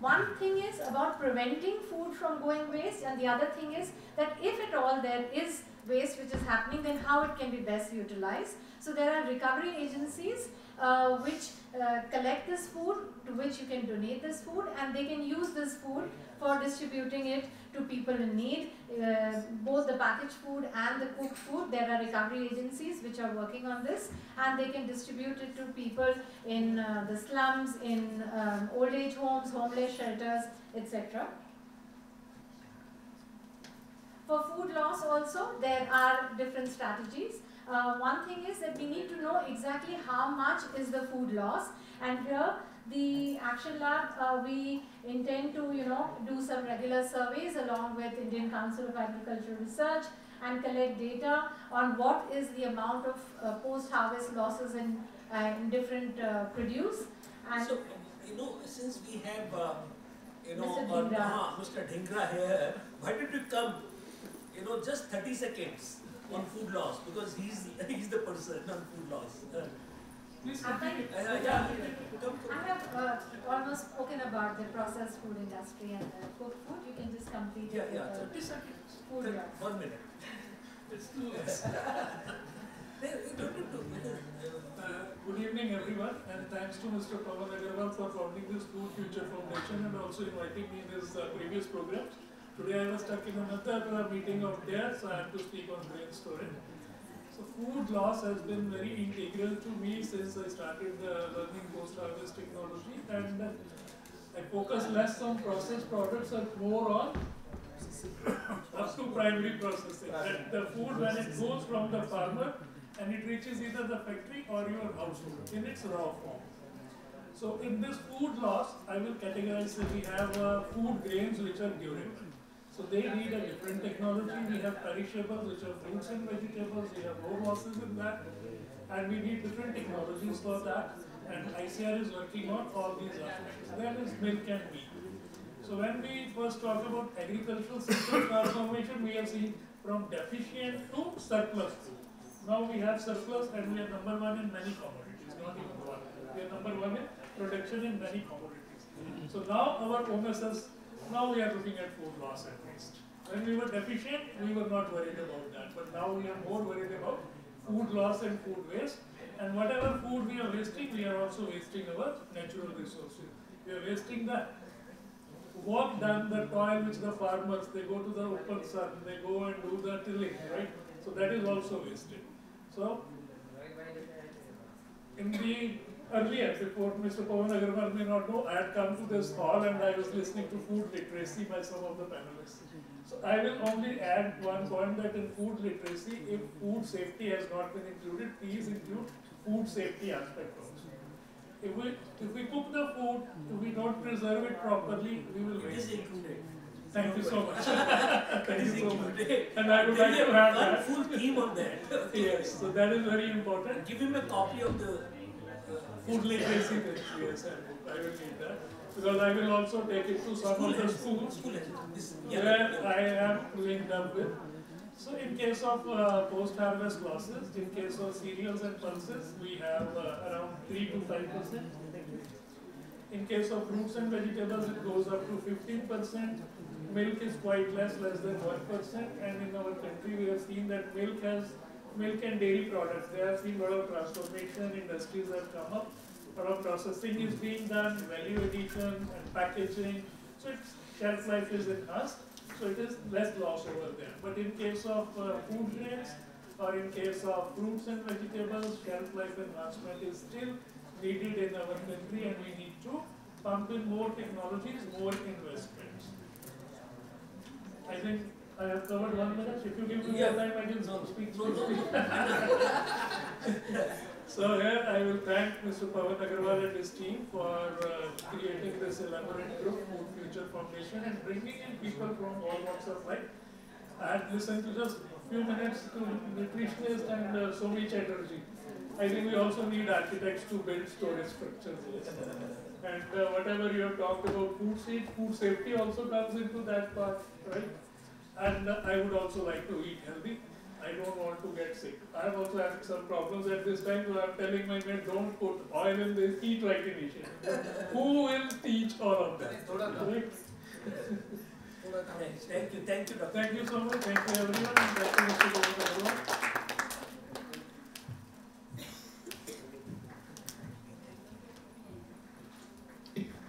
one thing is about preventing food from going waste, and the other thing is that if at all there is waste which is happening, then how it can be best utilized. So there are recovery agencies which collect this food, to which you can donate this food, and they can use this food for distributing it to people in need. Both the packaged food and the cooked food, there are recovery agencies which are working on this, and they can distribute it to people in the slums, in old age homes, homeless shelters, etc. For food loss also, there are different strategies. One thing is that we need to know exactly how much is the food loss, and here the Action Lab, we intend to do some regular surveys along with Indian Council of Agricultural Research and collect data on what is the amount of post-harvest losses in different produce. And so, since we have Mr. Dhingra here, why did you come? Just 30 seconds on food loss, because he's the person on food loss. Please continue. I have almost spoken about the processed food industry and the cooked food. You can just complete it. Yeah, 30 seconds. Food loss. 1 minute. It's 2 minutes. Good evening everyone, and thanks to Mr. Pavan Agarwal for founding this Food Future Foundation and also inviting me in his previous programs. Today I was stuck in another meeting of theirs, so I have to speak on brain storage. So food loss has been very integral to me since I started learning post-harvest technology, and I focus less on processed products and more on up to primary processing. That the food, when it goes from the farmer and it reaches either the factory or your household in its raw form. So in this food loss, I will categorize that we have food grains which are durable. So they need a different technology. We have perishables which are fruits and vegetables. We have no losses in that. And we need different technologies for that. And ICR is working on all these aspects. That is milk and wheat. So when we first talk about agricultural system transformation, we have seen from deficient to surplus. Now we have surplus and we are number one in many commodities, not even one. We are number one in production in many commodities. So now our OMSs, now we are looking at food loss and waste. When we were deficient, we were not worried about that. But now we are more worried about food loss and food waste. And whatever food we are wasting, we are also wasting our natural resources. We are wasting the work done, the toil which the farmers, they go to the open sun, they go and do the tilling, right? So that is also wasted. So, in the earlier report, Mr. Pavan Agarwal may not know, I had come to this hall and I was listening to food literacy by some of the panelists. So I will only add one point that in food literacy, if food safety has not been included, please include food safety aspect also. If we cook the food, if we don't preserve it properly, we will waste it. Thank you so much. Thank you so much. And I would like to have that. Full theme on that. Yes, so that is very important. Give him a copy of the food literacy. Yes, I will need that. Because I will also take it to some of the schools where I am linked up with. So in case of post-harvest losses, in case of cereals and pulses, we have around 3 to 5%. In case of fruits and vegetables, it goes up to 15%. Milk is quite less than 1%. And in our country, we have seen that milk and dairy products, they have seen a lot of transformation, industries have come up, a lot of processing is being done, value addition and packaging. So its shelf life is enhanced. So it is less loss over there. But in case of food grains or in case of fruits and vegetables, shelf life enhancement is still needed in our country, and we need to pump in more technologies, more investments. I think I have covered 1 minute. If you give me more time, I can speak. So here I will thank Mr. Pavan Agarwal and his team for creating this elaborate group, Food Future Foundation, and bringing in people from all walks of life. I had listened to just a few minutes to nutritionists and Somi Chatterjee. I think we also need architects to build storage structures. And whatever you have talked about, food safety also comes into that part, right? And I would also like to eat healthy. I don't want to get sick. I have also had some problems at this time, so I am telling my mate, don't put oil in this, eat right initiative. Who will teach all of that? Thank you, Dr. Thank you so much, thank you everyone, and thank you Mr. Govindarajan.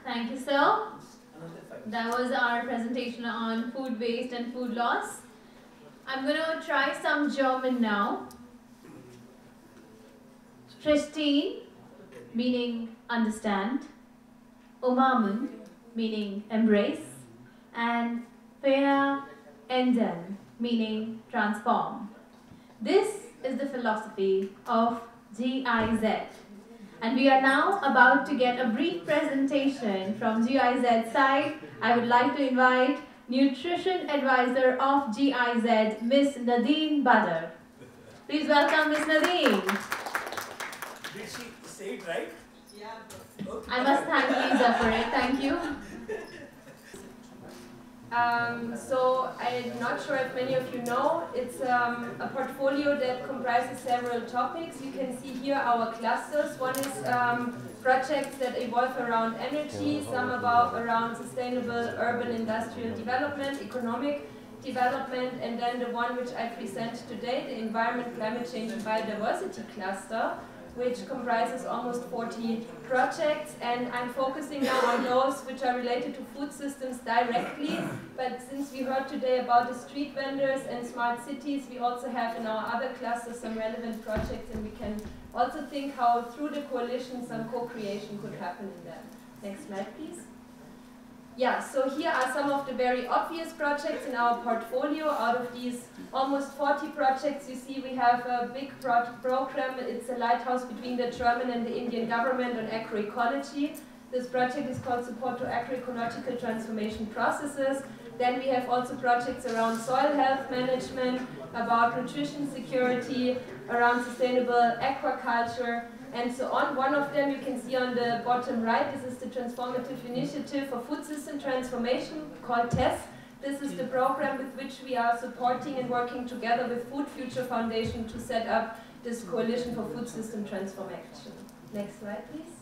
Thank you, sir. That was our presentation on food waste and food loss. I'm going to try some German now. Verstehen, meaning understand. Umarmen, meaning embrace. And verändern, meaning transform. This is the philosophy of GIZ. And we are now about to get a brief presentation from GIZ side. I would like to invite Nutrition Advisor of GIZ, Ms. Nadine Badar. Please welcome Ms. Nadine. Did she say it right? Yeah. Okay. I must thank Lisa for it. Thank you. So I'm not sure if many of you know, it's a portfolio that comprises several topics. You can see here our clusters. One is projects that evolve around energy, some about around sustainable urban industrial development, economic development, and then the one which I present today, the Environment, Climate Change and Biodiversity Cluster, which comprises almost 40 projects, and I'm focusing now on those which are related to food systems directly. But since we heard today about the street vendors and smart cities, we also have in our other clusters some relevant projects, and we can also think how through the coalition some co-creation could happen in them. Next slide, please. Yeah, so here are some of the very obvious projects in our portfolio. Out of these almost 40 projects, you see we have a big program. It's a lighthouse between the German and the Indian government on agroecology. This project is called Support to Agroecological Transformation Processes. Then we have also projects around soil health management, about nutrition security, around sustainable aquaculture, and so on. One of them you can see on the bottom right. This is the Transformative Initiative for Food System Transformation, called TESS. This is the program with which we are supporting and working together with Food Future Foundation to set up this coalition for food system transformation. Next slide, please.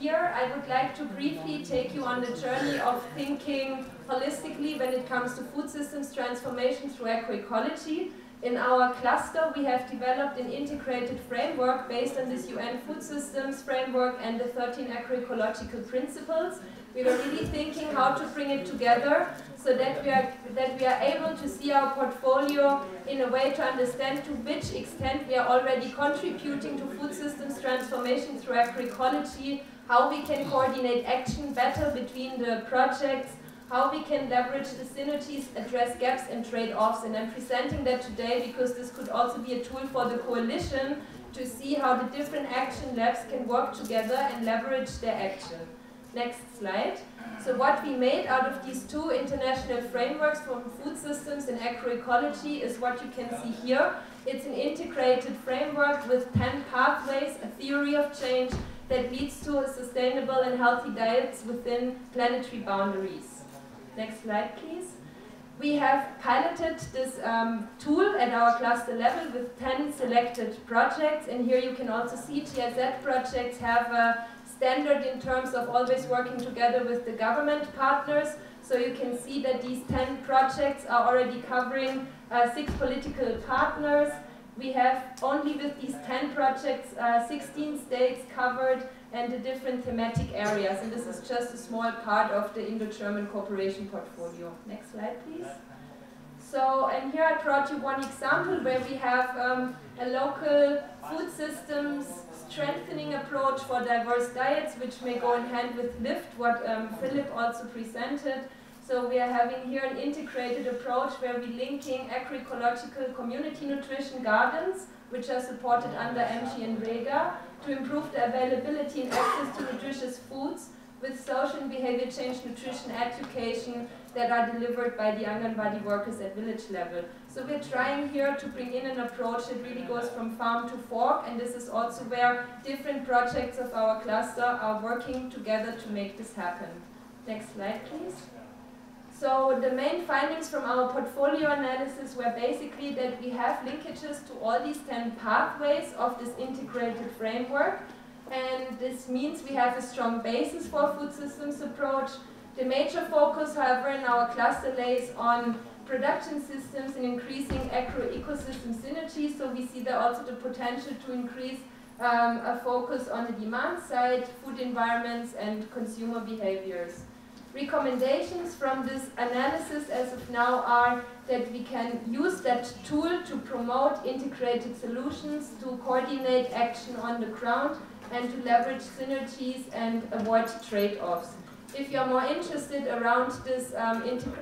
Here I would like to briefly take you on the journey of thinking holistically when it comes to food systems transformation through agroecology. In our cluster, we have developed an integrated framework based on this UN Food Systems Framework and the 13 agroecological principles. We were really thinking how to bring it together so that we are able to see our portfolio in a way to understand to which extent we are already contributing to food systems transformation through agroecology, how we can coordinate action better between the projects, how we can leverage the synergies, address gaps and trade-offs. And I'm presenting that today because this could also be a tool for the coalition to see how the different action labs can work together and leverage their action. Next slide. So what we made out of these two international frameworks for food systems and agroecology is what you can see here. It's an integrated framework with 10 pathways, a theory of change that leads to a sustainable and healthy diets within planetary boundaries. Next slide, please. We have piloted this tool at our cluster level with 10 selected projects, and here you can also see GIZ projects have a standard in terms of always working together with the government partners. So you can see that these 10 projects are already covering 6 political partners. We have only with these 10 projects 16 states covered and the different thematic areas, and this is just a small part of the Indo-German Corporation portfolio. Next slide, please. So, and here I brought you one example where we have a local food systems strengthening approach for diverse diets, which may go in hand with LIFT, what Philip also presented. So we are having here an integrated approach where we're linking agroecological community nutrition gardens, which are supported under MG and REGA, to improve the availability and access to nutritious foods with social and behavior change nutrition education that are delivered by the Anganwadi workers at village level. So we're trying here to bring in an approach that really goes from farm to fork, and this is also where different projects of our cluster are working together to make this happen. Next slide, please. So the main findings from our portfolio analysis were basically that we have linkages to all these 10 pathways of this integrated framework, and this means we have a strong basis for a food systems approach. The major focus, however, in our cluster lays on production systems and increasing agro-ecosystem synergy, so we see there also the potential to increase a focus on the demand side, food environments and consumer behaviors. Recommendations from this analysis as of now are that we can use that tool to promote integrated solutions, to coordinate action on the ground, and to leverage synergies and avoid trade-offs. If you're more interested around this,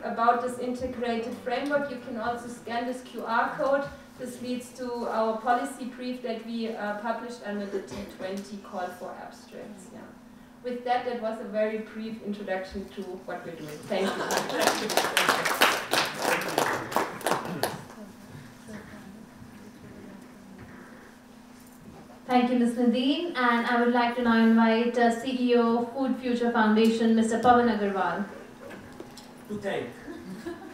about this integrated framework, you can also scan this QR code. This leads to our policy brief that we published under the T20 call for abstracts. Yeah. With that, that was a very brief introduction to what we're doing. Thank you. Thank you, Ms. Nadine. And I would like to now invite CEO Food Future Foundation, Mr. Pavan Agarwal. To thank.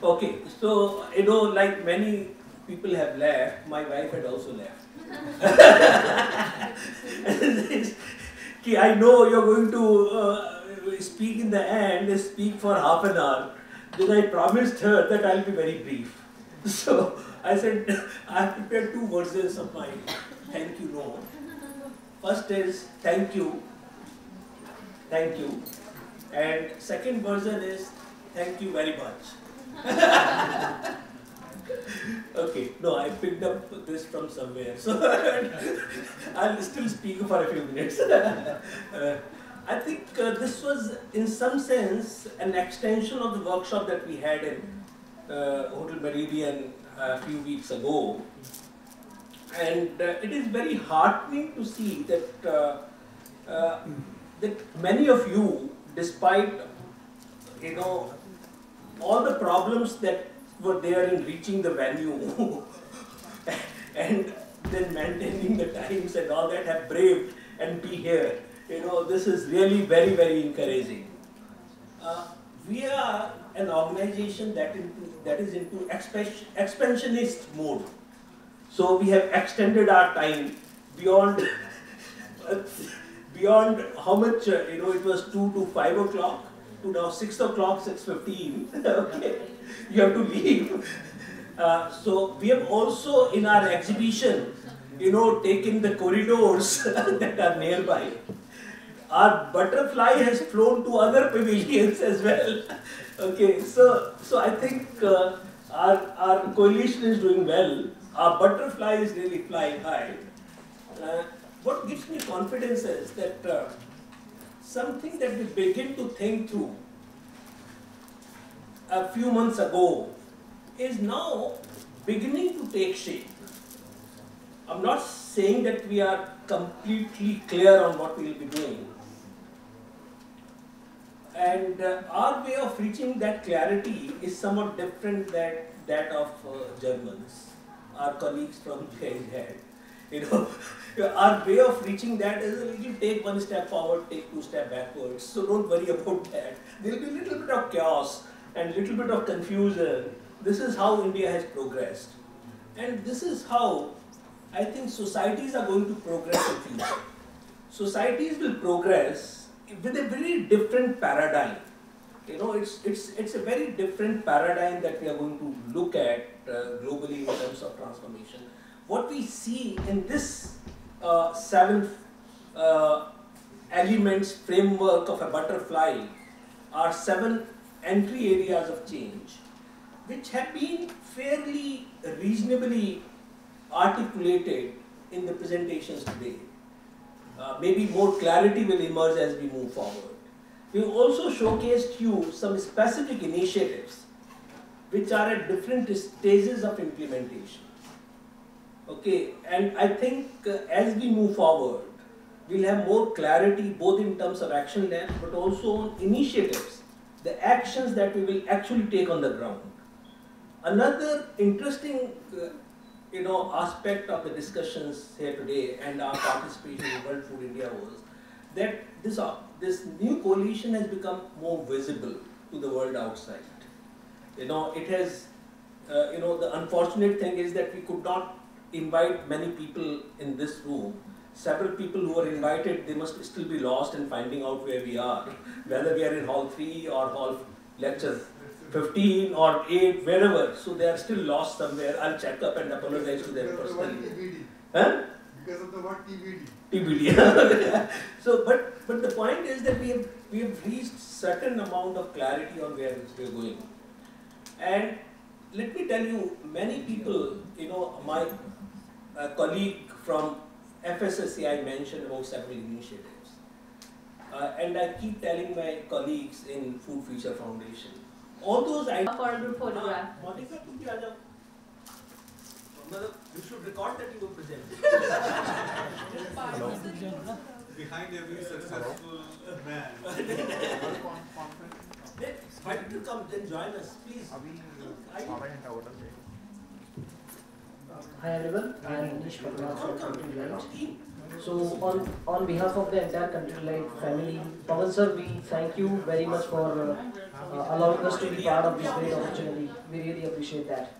Okay, so you know, like many people have left, my wife had also left. I know you're going to speak in the end, speak for half an hour. Then I promised her that I'll be very brief. So I said, I prepared two versions of my thank you note. First is thank you, and second version is thank you very much. Okay, no, I picked up this from somewhere, so I'll still speak for a few minutes. I think this was in some sense an extension of the workshop that we had in Hotel Meridian a few weeks ago, and it is very heartening to see that, that many of you, despite all the problems that were there in reaching the venue and then maintaining the times and all that, have braved and be here. This is really very, very encouraging. We are an organization that is into expansionist mode. So we have extended our time beyond beyond how much it was 2 to 5 o'clock to now 6 o'clock, 6:15. Okay, you have to leave. So we have also in our exhibition, taken the corridors that are nearby. Our butterfly has flown to other pavilions as well. Okay, so I think our coalition is doing well. Our butterfly is really flying high. What gives me confidence is that something that we begin to think through a few months ago is now beginning to take shape. I'm not saying that we are completely clear on what we will be doing. And our way of reaching that clarity is somewhat different than that of Germans, our colleagues from GIZ. Our way of reaching that is you take one step forward, take two steps backwards. So don't worry about that. There will be a little bit of chaos and a little bit of confusion. This is how India has progressed. And this is how I think societies are going to progress in future. Societies will progress with a very different paradigm. It's a very different paradigm that we are going to look at globally in terms of transformation. What we see in this seventh elements framework of a butterfly are 7 entry areas of change, which have been fairly reasonably articulated in the presentations today. Maybe more clarity will emerge as we move forward. We've also showcased you some specific initiatives which are at different stages of implementation. Okay, and I think as we move forward, we'll have more clarity both in terms of action lab, but also on initiatives, the actions that we will actually take on the ground. Another interesting aspect of the discussions here today and our participation in World Food India was that this new coalition has become more visible to the world outside. It has, the unfortunate thing is that we could not invite many people in this room. Several people who were invited, they must still be lost in finding out where we are, whether we are in Hall 3 or Hall Lecture 15 or 8, wherever. So they are still lost somewhere. I'll check up and apologize to them personally. Huh? Because of the word TBD. TBD. So, but the point is that we have reached certain amount of clarity on where we are going. And let me tell you, many people, my colleague from FSSAI mentioned about several initiatives. And I keep telling my colleagues in Food Future Foundation, all those ideas. For a group photograph. Monica, you should record that you were present. Behind every successful man. Why don't you come then join us, please? Hi everyone, I am Anish from Country Light. So on behalf of the entire Country Light family, Pavan sir, we thank you very much for allowing us to be part of this great opportunity. We really appreciate that.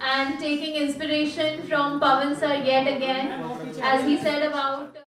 And taking inspiration from Pavan sir yet again, as he said about...